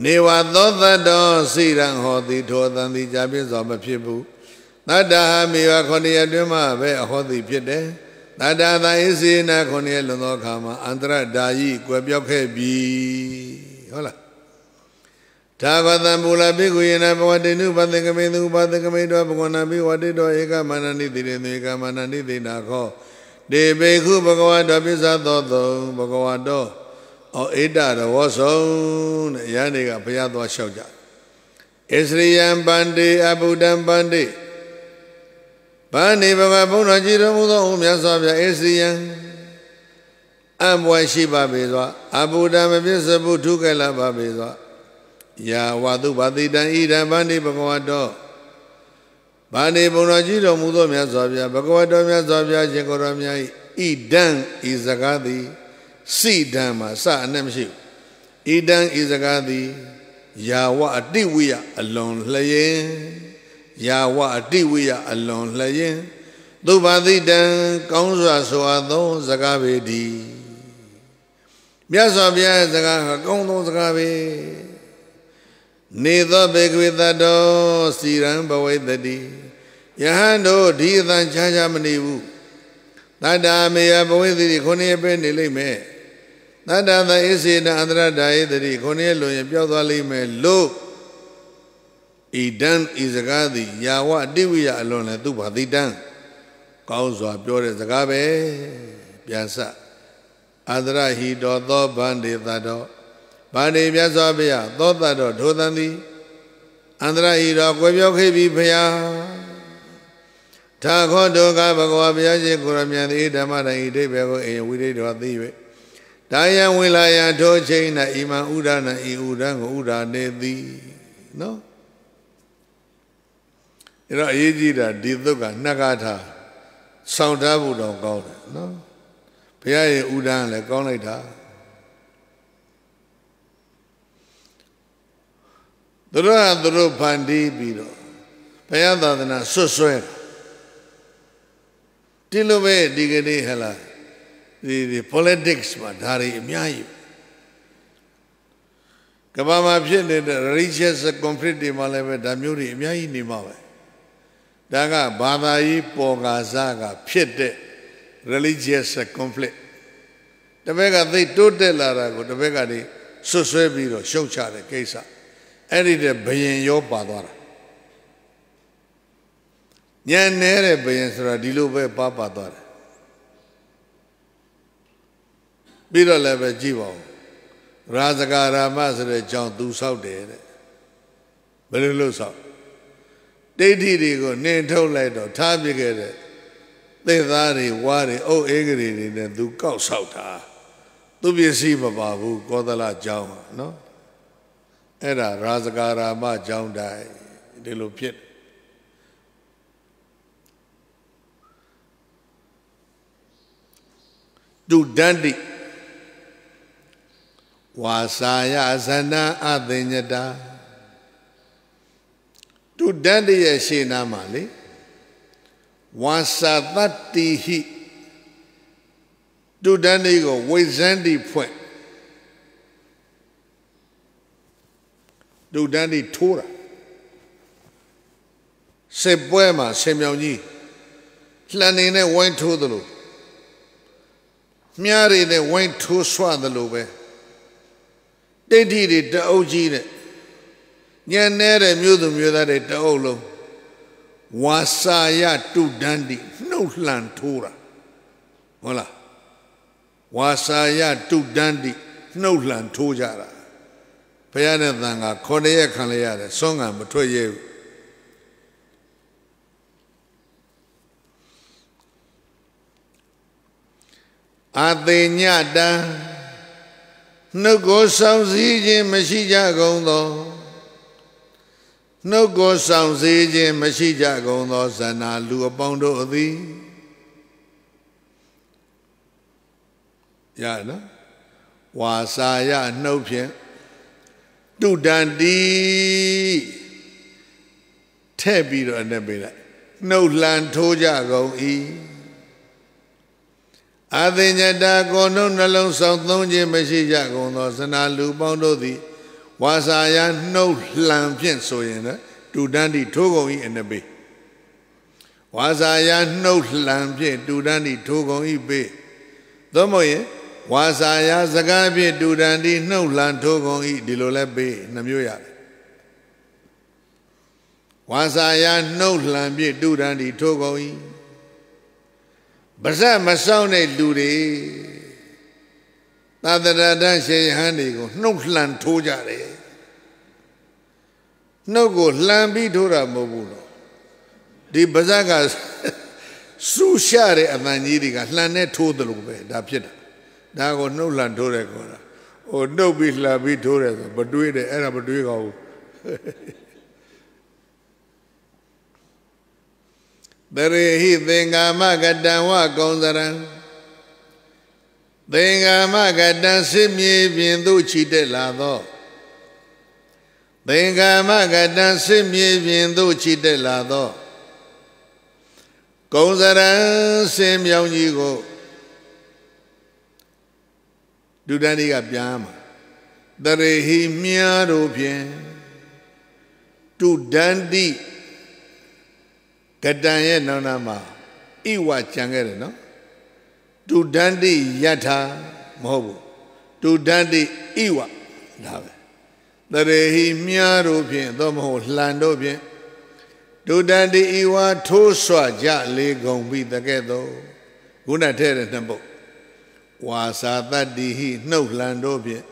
Newa Dotha Don Sirang Hodi Todan the Jabins of a people. Nada Miva Konia Duma, where Hodi Piede, Nada Isina Konia Lonokama, Andra Dai, Quebioke be Hola Tagada Mula Bigu and Abadi knew, but the Kamenu, but the Kamenu, Aboganabi, what did Oega Manani did, the Kamanani did not call. They beg who Bogoada Bizado, Bogoado, or Ida was own Yaniga Piado Shoja. Esriam Bandi, Abu Dam Bandi. Bani Baba Buna Jira Mudo, Yasabia Esrian Amwashi Babiza, Abu Dam Bisabu Tukela Babiza, Ya wadu badita ida bandi bhagavato. Bandi punajiro mudo mya sabya bhagavato mya sabya jekora mya idang izakadi. Si dhamma sa namshu. Idang izakadi. Ya wa adiwiya alone laye. Ya wa adiwiya alone laye. Tu badita kaunsa suado zakavedi. Mya sabya zakaka kaunto zakavedi. Nitha bhagavitado siram bhavaitati. Yahando dhithan chachamanivu. Tata meya bhavaitati khoniya penilai me. Tata tha isena andra daitati khoniya loya pyaudhali me lo. Idan izakadi yawa diviya alona tupadidan. Kauswa pyore zakabe pyasa. Andra hi dodho banditado. Bade Vyasabya, Dodado, Dodandi, Andra Ida, Kwebyokevi Paya, Tako Doga Bhagavya, Kuramya, Idamada, Idebego, and Widodhi, Daya Wilaya, Dojaina, Ima Udana, Iudang, Uda, Nedi, no? You know, Ejida, Diduka, Nagata, Soundabu don't call it, no? Pia Udan, like Gonita. Dura Pandi Biro, Payadana Suswe Tilove Digadi Hela, the politics, but Hari Miayu. Kabama Abjin reaches a completely Maleve Damuri Miai Nimave. Daga Badai Pogazaga, Piete, religious conflict. The Vega the Tutelara, the Vega the Suswe Biro, Shocha the Kesa. Every day, bhajan yo padwara. Yan nere bhajan sura dilu be pa padwara. Biro lebe jiva. Razaga rama sura jang du sao de. Berilu sao. Dedi di go ne thau lai do tha bi ge de. Te da ri wa ri o egri ni ne du kauk sao tha. Tu bi si ba ba bu kodala jang no. Era Razagara Ma Jaundai de Lupit. Do Dandi Wasaya Asana Adinyada. Do Dandi Yashina Mali Wasavati Hi. Do Dandi go Wizandi Point. Do Dandi Tura. Se Buema, Semyoni. Lanine went to the loop. Miarine went to Swan the loop. They did it, the Ogine. Yanere Mudum, you that it, the Olo. Wasaya to Dandi, no Lantura. Hola. Wasaya to Dandi, no Lantujara. Payanadanga, Kodea Kalayada, Songa, Matoye. Adenyada no go sounds easy, Mashija Gondo. No go sounds easy, Mashija Gondo, Zana Luabondo thee. Yada Wasaya no pin. Do Dandi Tabby or Nebula. No land to Jago E. Adenada go no alone South Longe Meshijago, Nozana Lubondo the Wasaya no land piensoyena. Do Dandi Togo E and the bay. Wasaya no land pien, do Dandi Togo E bay. Domoye. Wasaya Zagabi Dudandi no Lantogon eat Dilolebe Namuya. Wasaya no Lambi Dudandi Togoi. Baza Masone Dudi. Nada say Handi go no Lantojare. No go Lambi Dura Mobulo. The Bazagas Sushare Avaniriga Lane Todalube, Dapieta. Dago no land to record. Oh, no, be la be tore, but do it era but do you go. Bere he thinga magadan wa gondaran. Thinga magadan simye vindu chite lado. Thinga magadan simye vindu chite lado. Gondaran sim young yigo. Dudani Gabiama, the Rehimia Rupian, to Dandi Kadayan Nonama, Iwa Changereno, to Dandi Yata Mobu, to Dandi Iwa, the Rehimia Rupian, the Molandopian, to Dandi Iwa Toswa Jali Gombi the Ghetto, Gunater Temple. Wasabadihi no landobia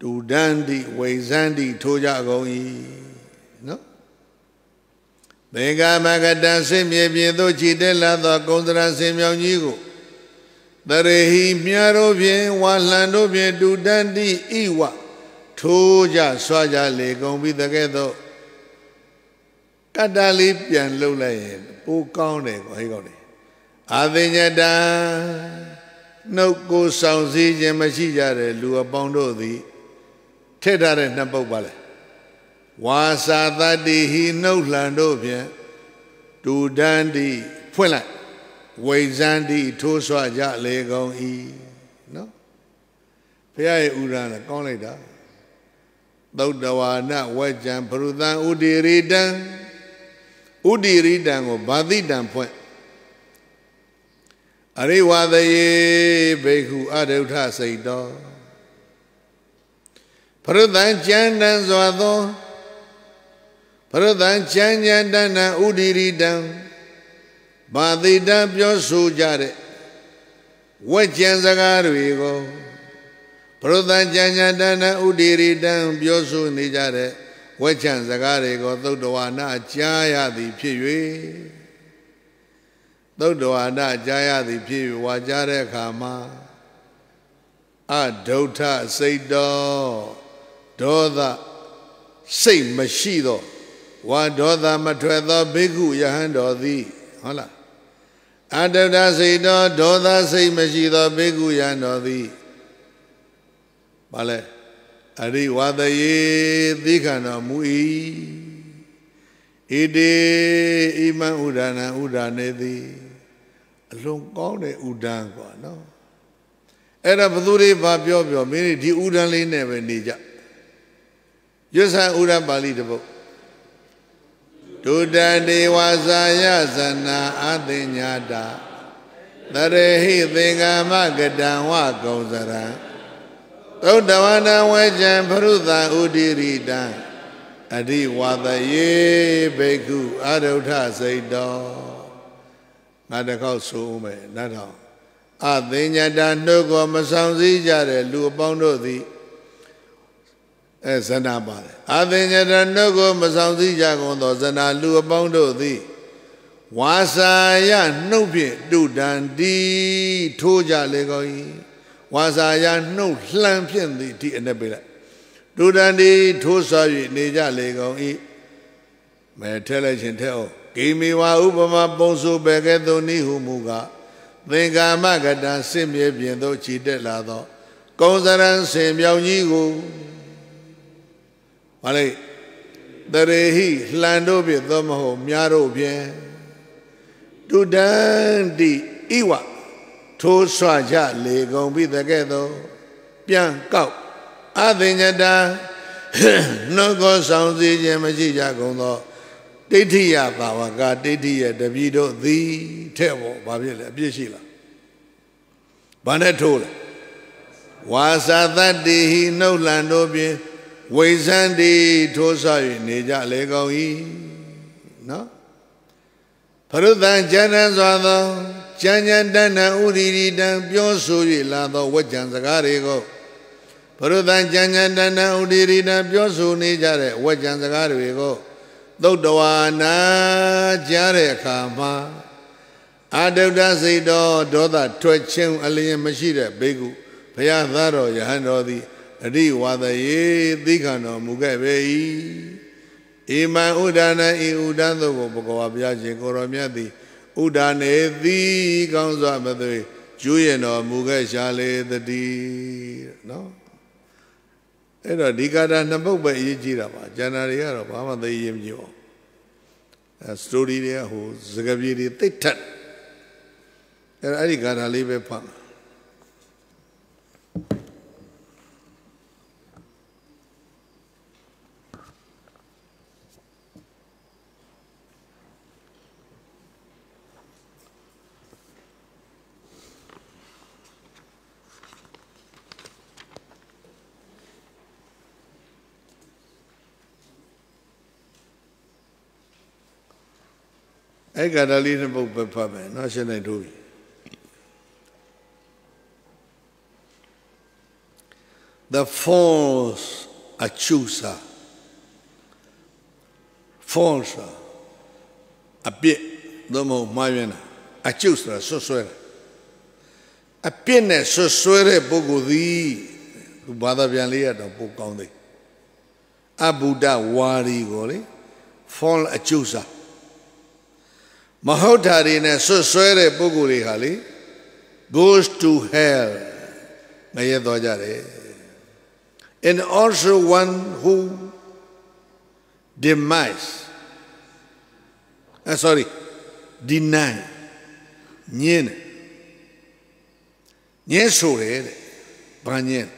to dandi wazandi toja goi. No? Benga magadan semye biendo chide lado contra semyon yigo. Darehi miaro bien, one landobia to dandi iwa toja swaja le gombi the ghetto. Kadalipian lulae, pukone, higone. Avenyadan. No go sound zee and machijare, Lua Bondo the Tedar and Nabobale. Was I that day he no land over to dandy Puela, Wazandi, Toswa Jatle gong e. No? Pia Urana, Conida. Though thou art not Wajan Perudan, Udiridan, or Badidan Point. Ariwa the ye beku adeuta say do. Prudan chandan zoado. Prudan chandana udiri down. Badi dump your sujare. What chanzagarwe go? Prudan chandana udiri down, biosu nijare. What chanzagare go to the one chaya the piwi. Though I not Jaya the Piu, Wajare Kama, I dota say do the same machido, Wadoda Matredo, Bigu, Yahando the Hola. I dota say do the same machido, Bigu, Yahando the Vale, Ari Wada ye, Dikana Mui. Ide Iman Udana Udane the Long called a Udango, no? Era Paduri Babio, meaning the Udanly never need ya. Just an Udan Balidabo. Dudani was a Yazana Adinyada. That he think a Magadan walk goes around. Oh, the one that Peruda Udiridan. Adi wada ye beku adota say do. Nadakau suume, nadao. Adinya dan dogo masanzi jare lu abondo di. Zanabare. Adinya dan dogo masanzi jagondo zanan lu abondo di. Wasaya no pie du dan di toja legoi. Wasaya no lampien di ti enebila. Du dan di tosa yi neja legoi. Me tele chinteo. Kimi wa upama bonsu begedo ni humuga. Venga magadan simye biendo chide lado. Konzaran simyao nyigo. Vale. Darehi lando biendo maho miaro bien. Dudan di iwa. Toswa ja le gombi dagedo. Pian kao. Adinyada. Noko sounzi jemajija gondo. Ditiya Bawaka, Ditiya, Davido, the Tebo, Babila, Bishila. Banatola. Was at that day he no land obey, Wazandi, Tosai, Nija, Lego e. No? Perudan Janan's other, Janandana Udiri, Dan Biosuri, Lando, Wajanzagarego. Perudan Janandana Udiri, Dan Biosu, Nijare, Wajanzagarego. Though do I not jare kama, I do not say do that twitching alien machida, begu, payadaro, yahando the Adiwadaye Dikano Mugabei Ima Udana I Udano Bokoabiaji Koromiadi Udane the Ganzabade Juyeno Mugashale the D. No? Eda Dikada Nabuba Yijiraba, Janaria of Ama the Yemjo. A story there who Zagabiri Titan. And I got a live upon. I got a little book by Papa, not should I do it. The false accuser, false, a bit, no more, my vena, accuser, so swear. A pinna, so swear, Bogodi, Badavialia, the book on the Abuda Wari Goli, false accuser. Mahotarina, so swear, Bogodi Hali, goes to hell. Mayadojare. And also one who deny. Nyen. Nyesure, banyen.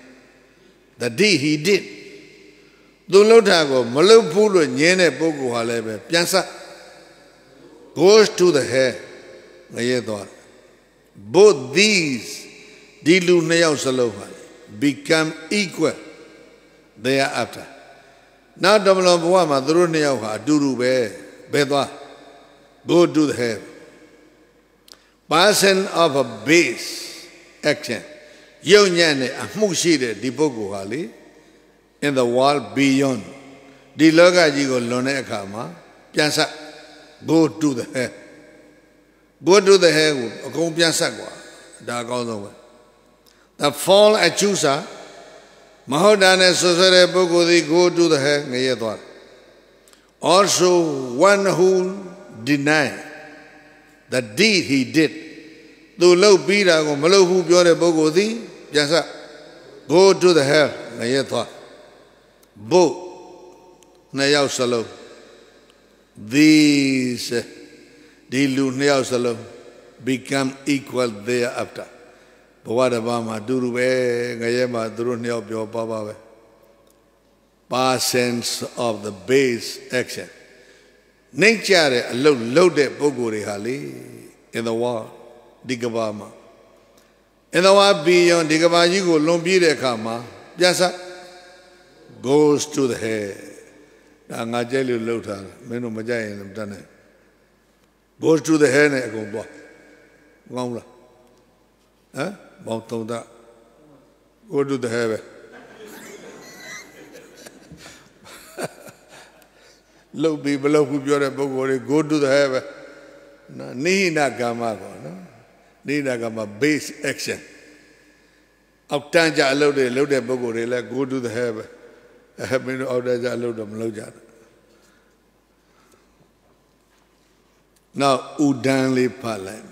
The deed he did. Dolotago, Malupulu, Nyene, Bogu, Halebe, Piansa goes to the hair. Both these, Dilu Neo Salova, become equal. Thereafter. Now, double of Wama, the Runeoha, Durube, Bedwa, go to the hell. Person of a base action, Yonyane, Mushide, Dipoguhali, in the world beyond. Diloga Jigo Lonekama, Piansa, go to the hell. Go to the hell, Okum Piansagua, Dagono. The fall accuser. Mahodana Sosare Bogodi go to the hell Ngayadwar. Also one who denied the deed he did. Do low bira go malohu biore bogodi jasa go to the hell Ngayadwar. Bo Nayao Salo. These Dilu Nayao Salo become equal thereafter. Bama Durube Gayema Drunio Baba. Persons of the base action. Nature loaded Boguri Hali in the war Digabama. In the war beyond Digabajigo Lombire Kama Jasa goes to the hair. Angajelu Lothar Menu Majayan Dane goes to the hair. Huh? Go to the heaven. Low people who go to the heaven. Nina Gama base action. Octanja allowed a loaded bogore, go to the heaven. I have been ordered a load of loja. Now, Udanli Parliament.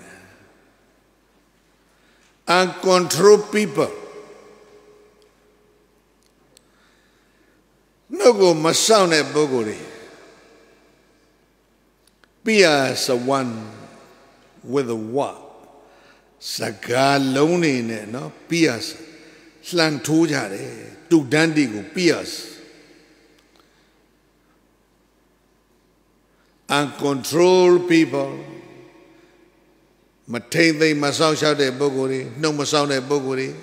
And control people. No go masane bogori. Be as one with the what? Sagaloni ne no pias. Slan tujare tu dandigo pias. And control people. Maintain the Masao Shade Bogori, no Masao de Bogori,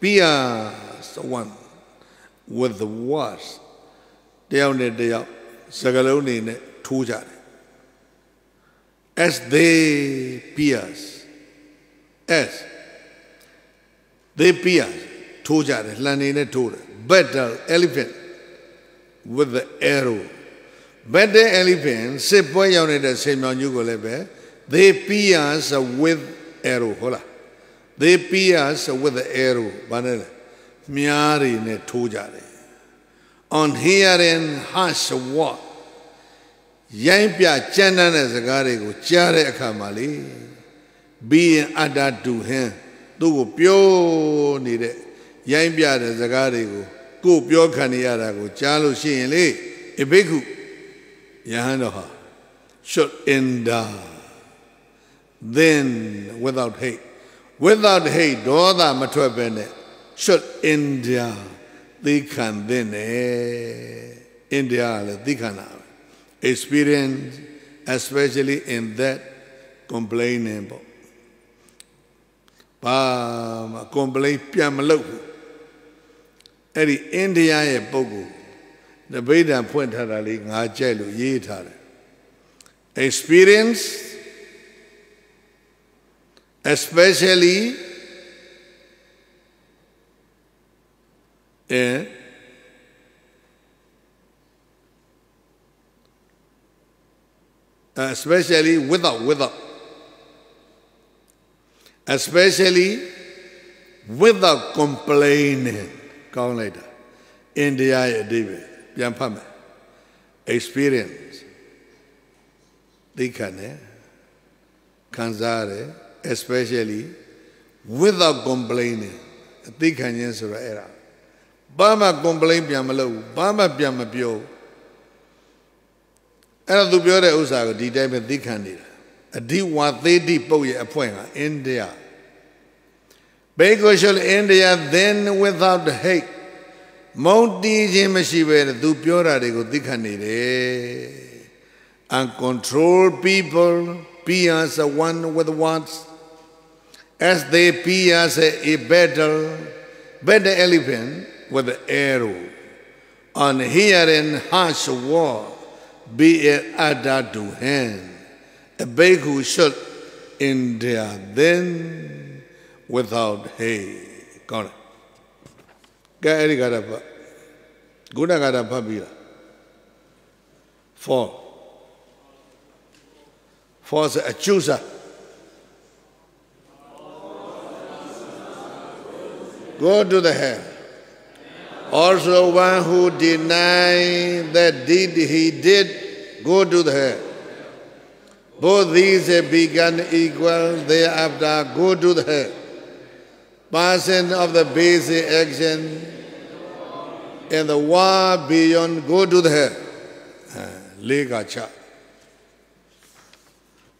Pias, the one with the worst. They only day out, Sagaloni, Tuja. As they Pias, Tuja, Lanine Tura, better elephant with the arrow. Better elephant, say boy on it, say no, you go lebe. They pay us with arrow. They pay us with the arrow. Myarine Tujare. On hearing harsh what? Yampia Chenan as a Garigo Chare Akamali, being added to him, do pure need it. Yampia as a Garigo, go pure caniarago, Chalo Shin Lee, Ebeku Yahanoha, should end then without hate. Without hate, all that matter bene should India they can then India they can have experience, especially in that complaining. Ba complain piamalo. Every India ye pogo the Veda point harali ngajelu ye thare experience. Especially in especially without complaining. Come later. India David Yampame experience Dikane Kanzare. Especially without complaining. They can answer era. Bama complain Piamalo, Bama Piamapio. And the Bureau Usago, the Dame and the Candida. A deep one, they depot a point, India. Baker shall India then without the hate. Monty Jimashiver, Dupiora, the Candida. And control people, pierce one with words. As they pierce a battle elephant with an arrow, on hearing harsh war, be it uttered to hand, a bay who should India then without hate. Correct. Gairi Garapa, Guna Garapa Bila. 4. For the accuser. Go to the hell. Also one who denied that deed he did, go to the hell. Both these have begun equal, thereafter go to the hell. Person of the basic action in the war beyond, go to the hell. Lega cha.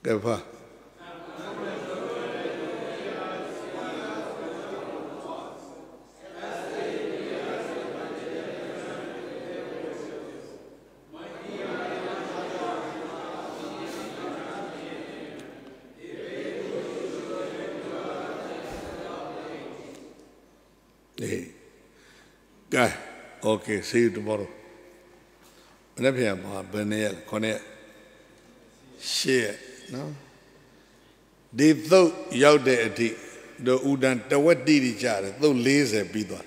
Therefore, okay, see you tomorrow. Share. No, they thought yelled at the Udan. What did each other? Though lazy people.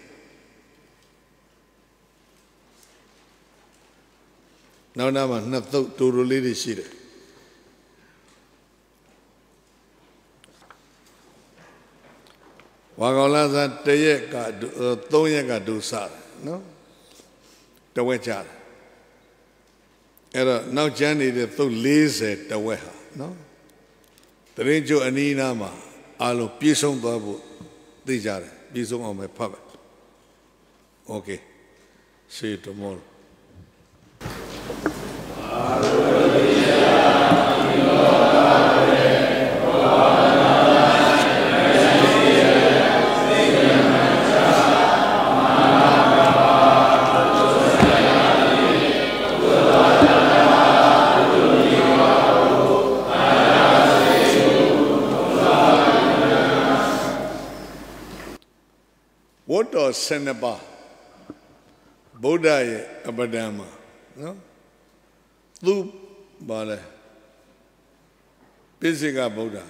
Now, not thought to really see it. Wagalaza Tayaka, Toyaka do sar. No, the Wachar. Now, Johnny, they thought lazy the way. No, the Renjo Aninama, Alo Pisong Babu, Dijare, Pisong on my puppet. Okay, see you tomorrow. Senaba Bodai Abadama, no? Lu Bale Pisiga Buddha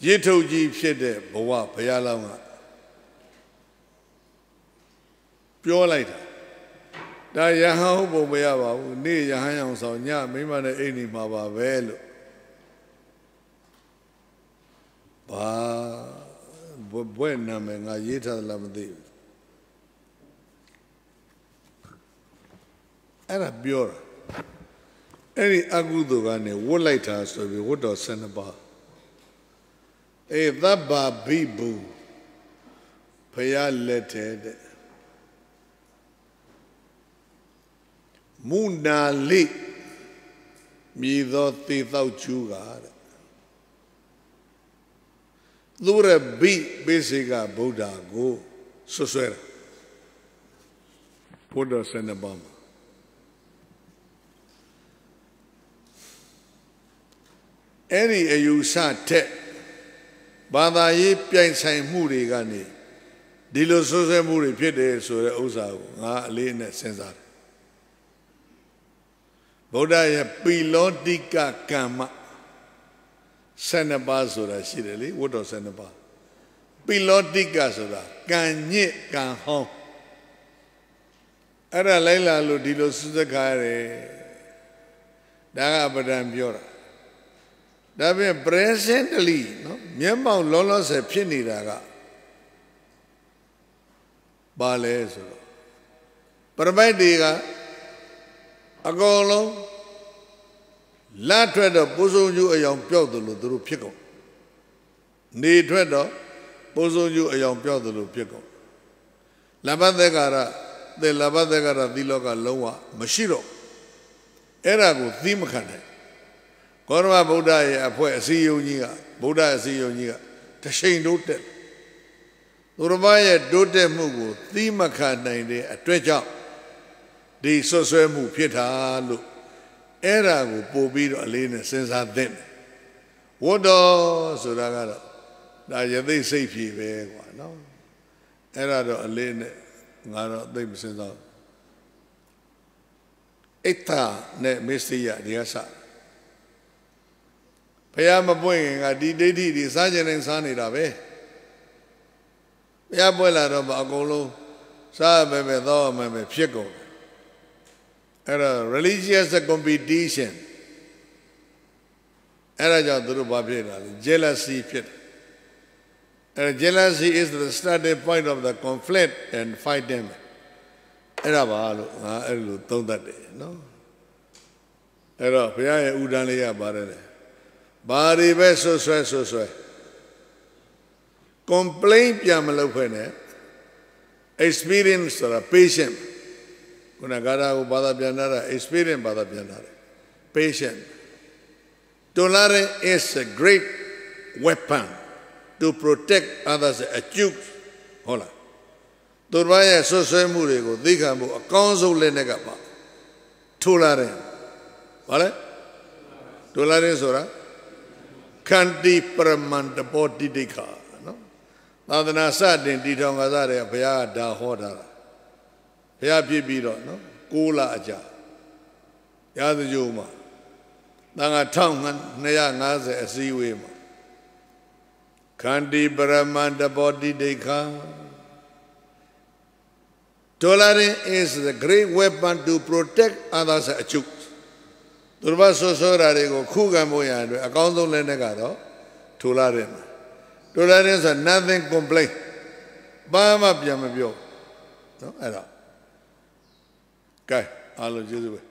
Yetoji Shede Boa Payalama Pure Lighter Dayaho Bobayava, near Yahayan Sonya, Mimana Eni Baba Velo. Arab any Agudogane, would like us to be wood or cinnabar. If that bar be boo, Paya letted Muna lit me thought they thought you got it. Lura beat basic a Buddha go, so swear. Wood or cinnabar. Any you sat tech, Bada yip yang sang moody gani, Dilosos and Muri Pede, so the Osa, Lena Sensar. Bodaya Pilotica Kama Senaba Sura Shirley, what was Senaba? Pilotica Sura, can ye can home. Ada Laila Ludilos the Gare Dagabadam Biora. That means presently, no? Myanmar Lola se pini raga. Bale solo. Parmaidiga, agolo, la twedo posunju ayam pyodulu duru piko. Ni twedo posunju ayam pyodulu piko. Labadegara diloga loa mashiro. Era go dimkane. Korma Buddha ya pwe si yuniga, Buddha si yuniga, tashin dote. Urubaya dote mugu, Thimaka nainde, a twitch Di soswemu pieta lu. Era gu pobido alene since I then. Wodo suragara. Da ya they say piwa, no? Era do alene, ngara, they since out. Eta ne mistia diasa. Payama boy, I did the sergeant and Sunny Rabe. Payabuela of Agolo, Sabe, Dom, and Pico. At a religious competition, Erajadru Babila, jealousy pit. And jealousy is the starting point of the conflict and fight them. Erabalo, Erlu, don't that day, no? Era, Paya Udalia Barre. Bari beso swe so swe. Complain piamalofene. Experience or patient. Kunagara u bada pianara. Experience bada pianara. Patient. Tolare is a great weapon to protect others. Acute. Hola. Turvaya so swe murego. Dikamu a console negapa. Tolare. Vale? Tolare sora. Kanti Paramanta Bodhidika. Nadana Sadin Ditongazare, Paya da Hodara. Paya Pibiro, no? Kula Aja. Yad Juma. Nanga Tongan, Naya Naza, Asiwima. Kanti Paramanta Bodhidika. Tolerance is the great weapon to protect others. Durva Sosora go Kugamoyan, a condo lenegado, Tularin. Tularin are nothing complain. Bama Piamabio. No, I don't. Okay, I'll do it.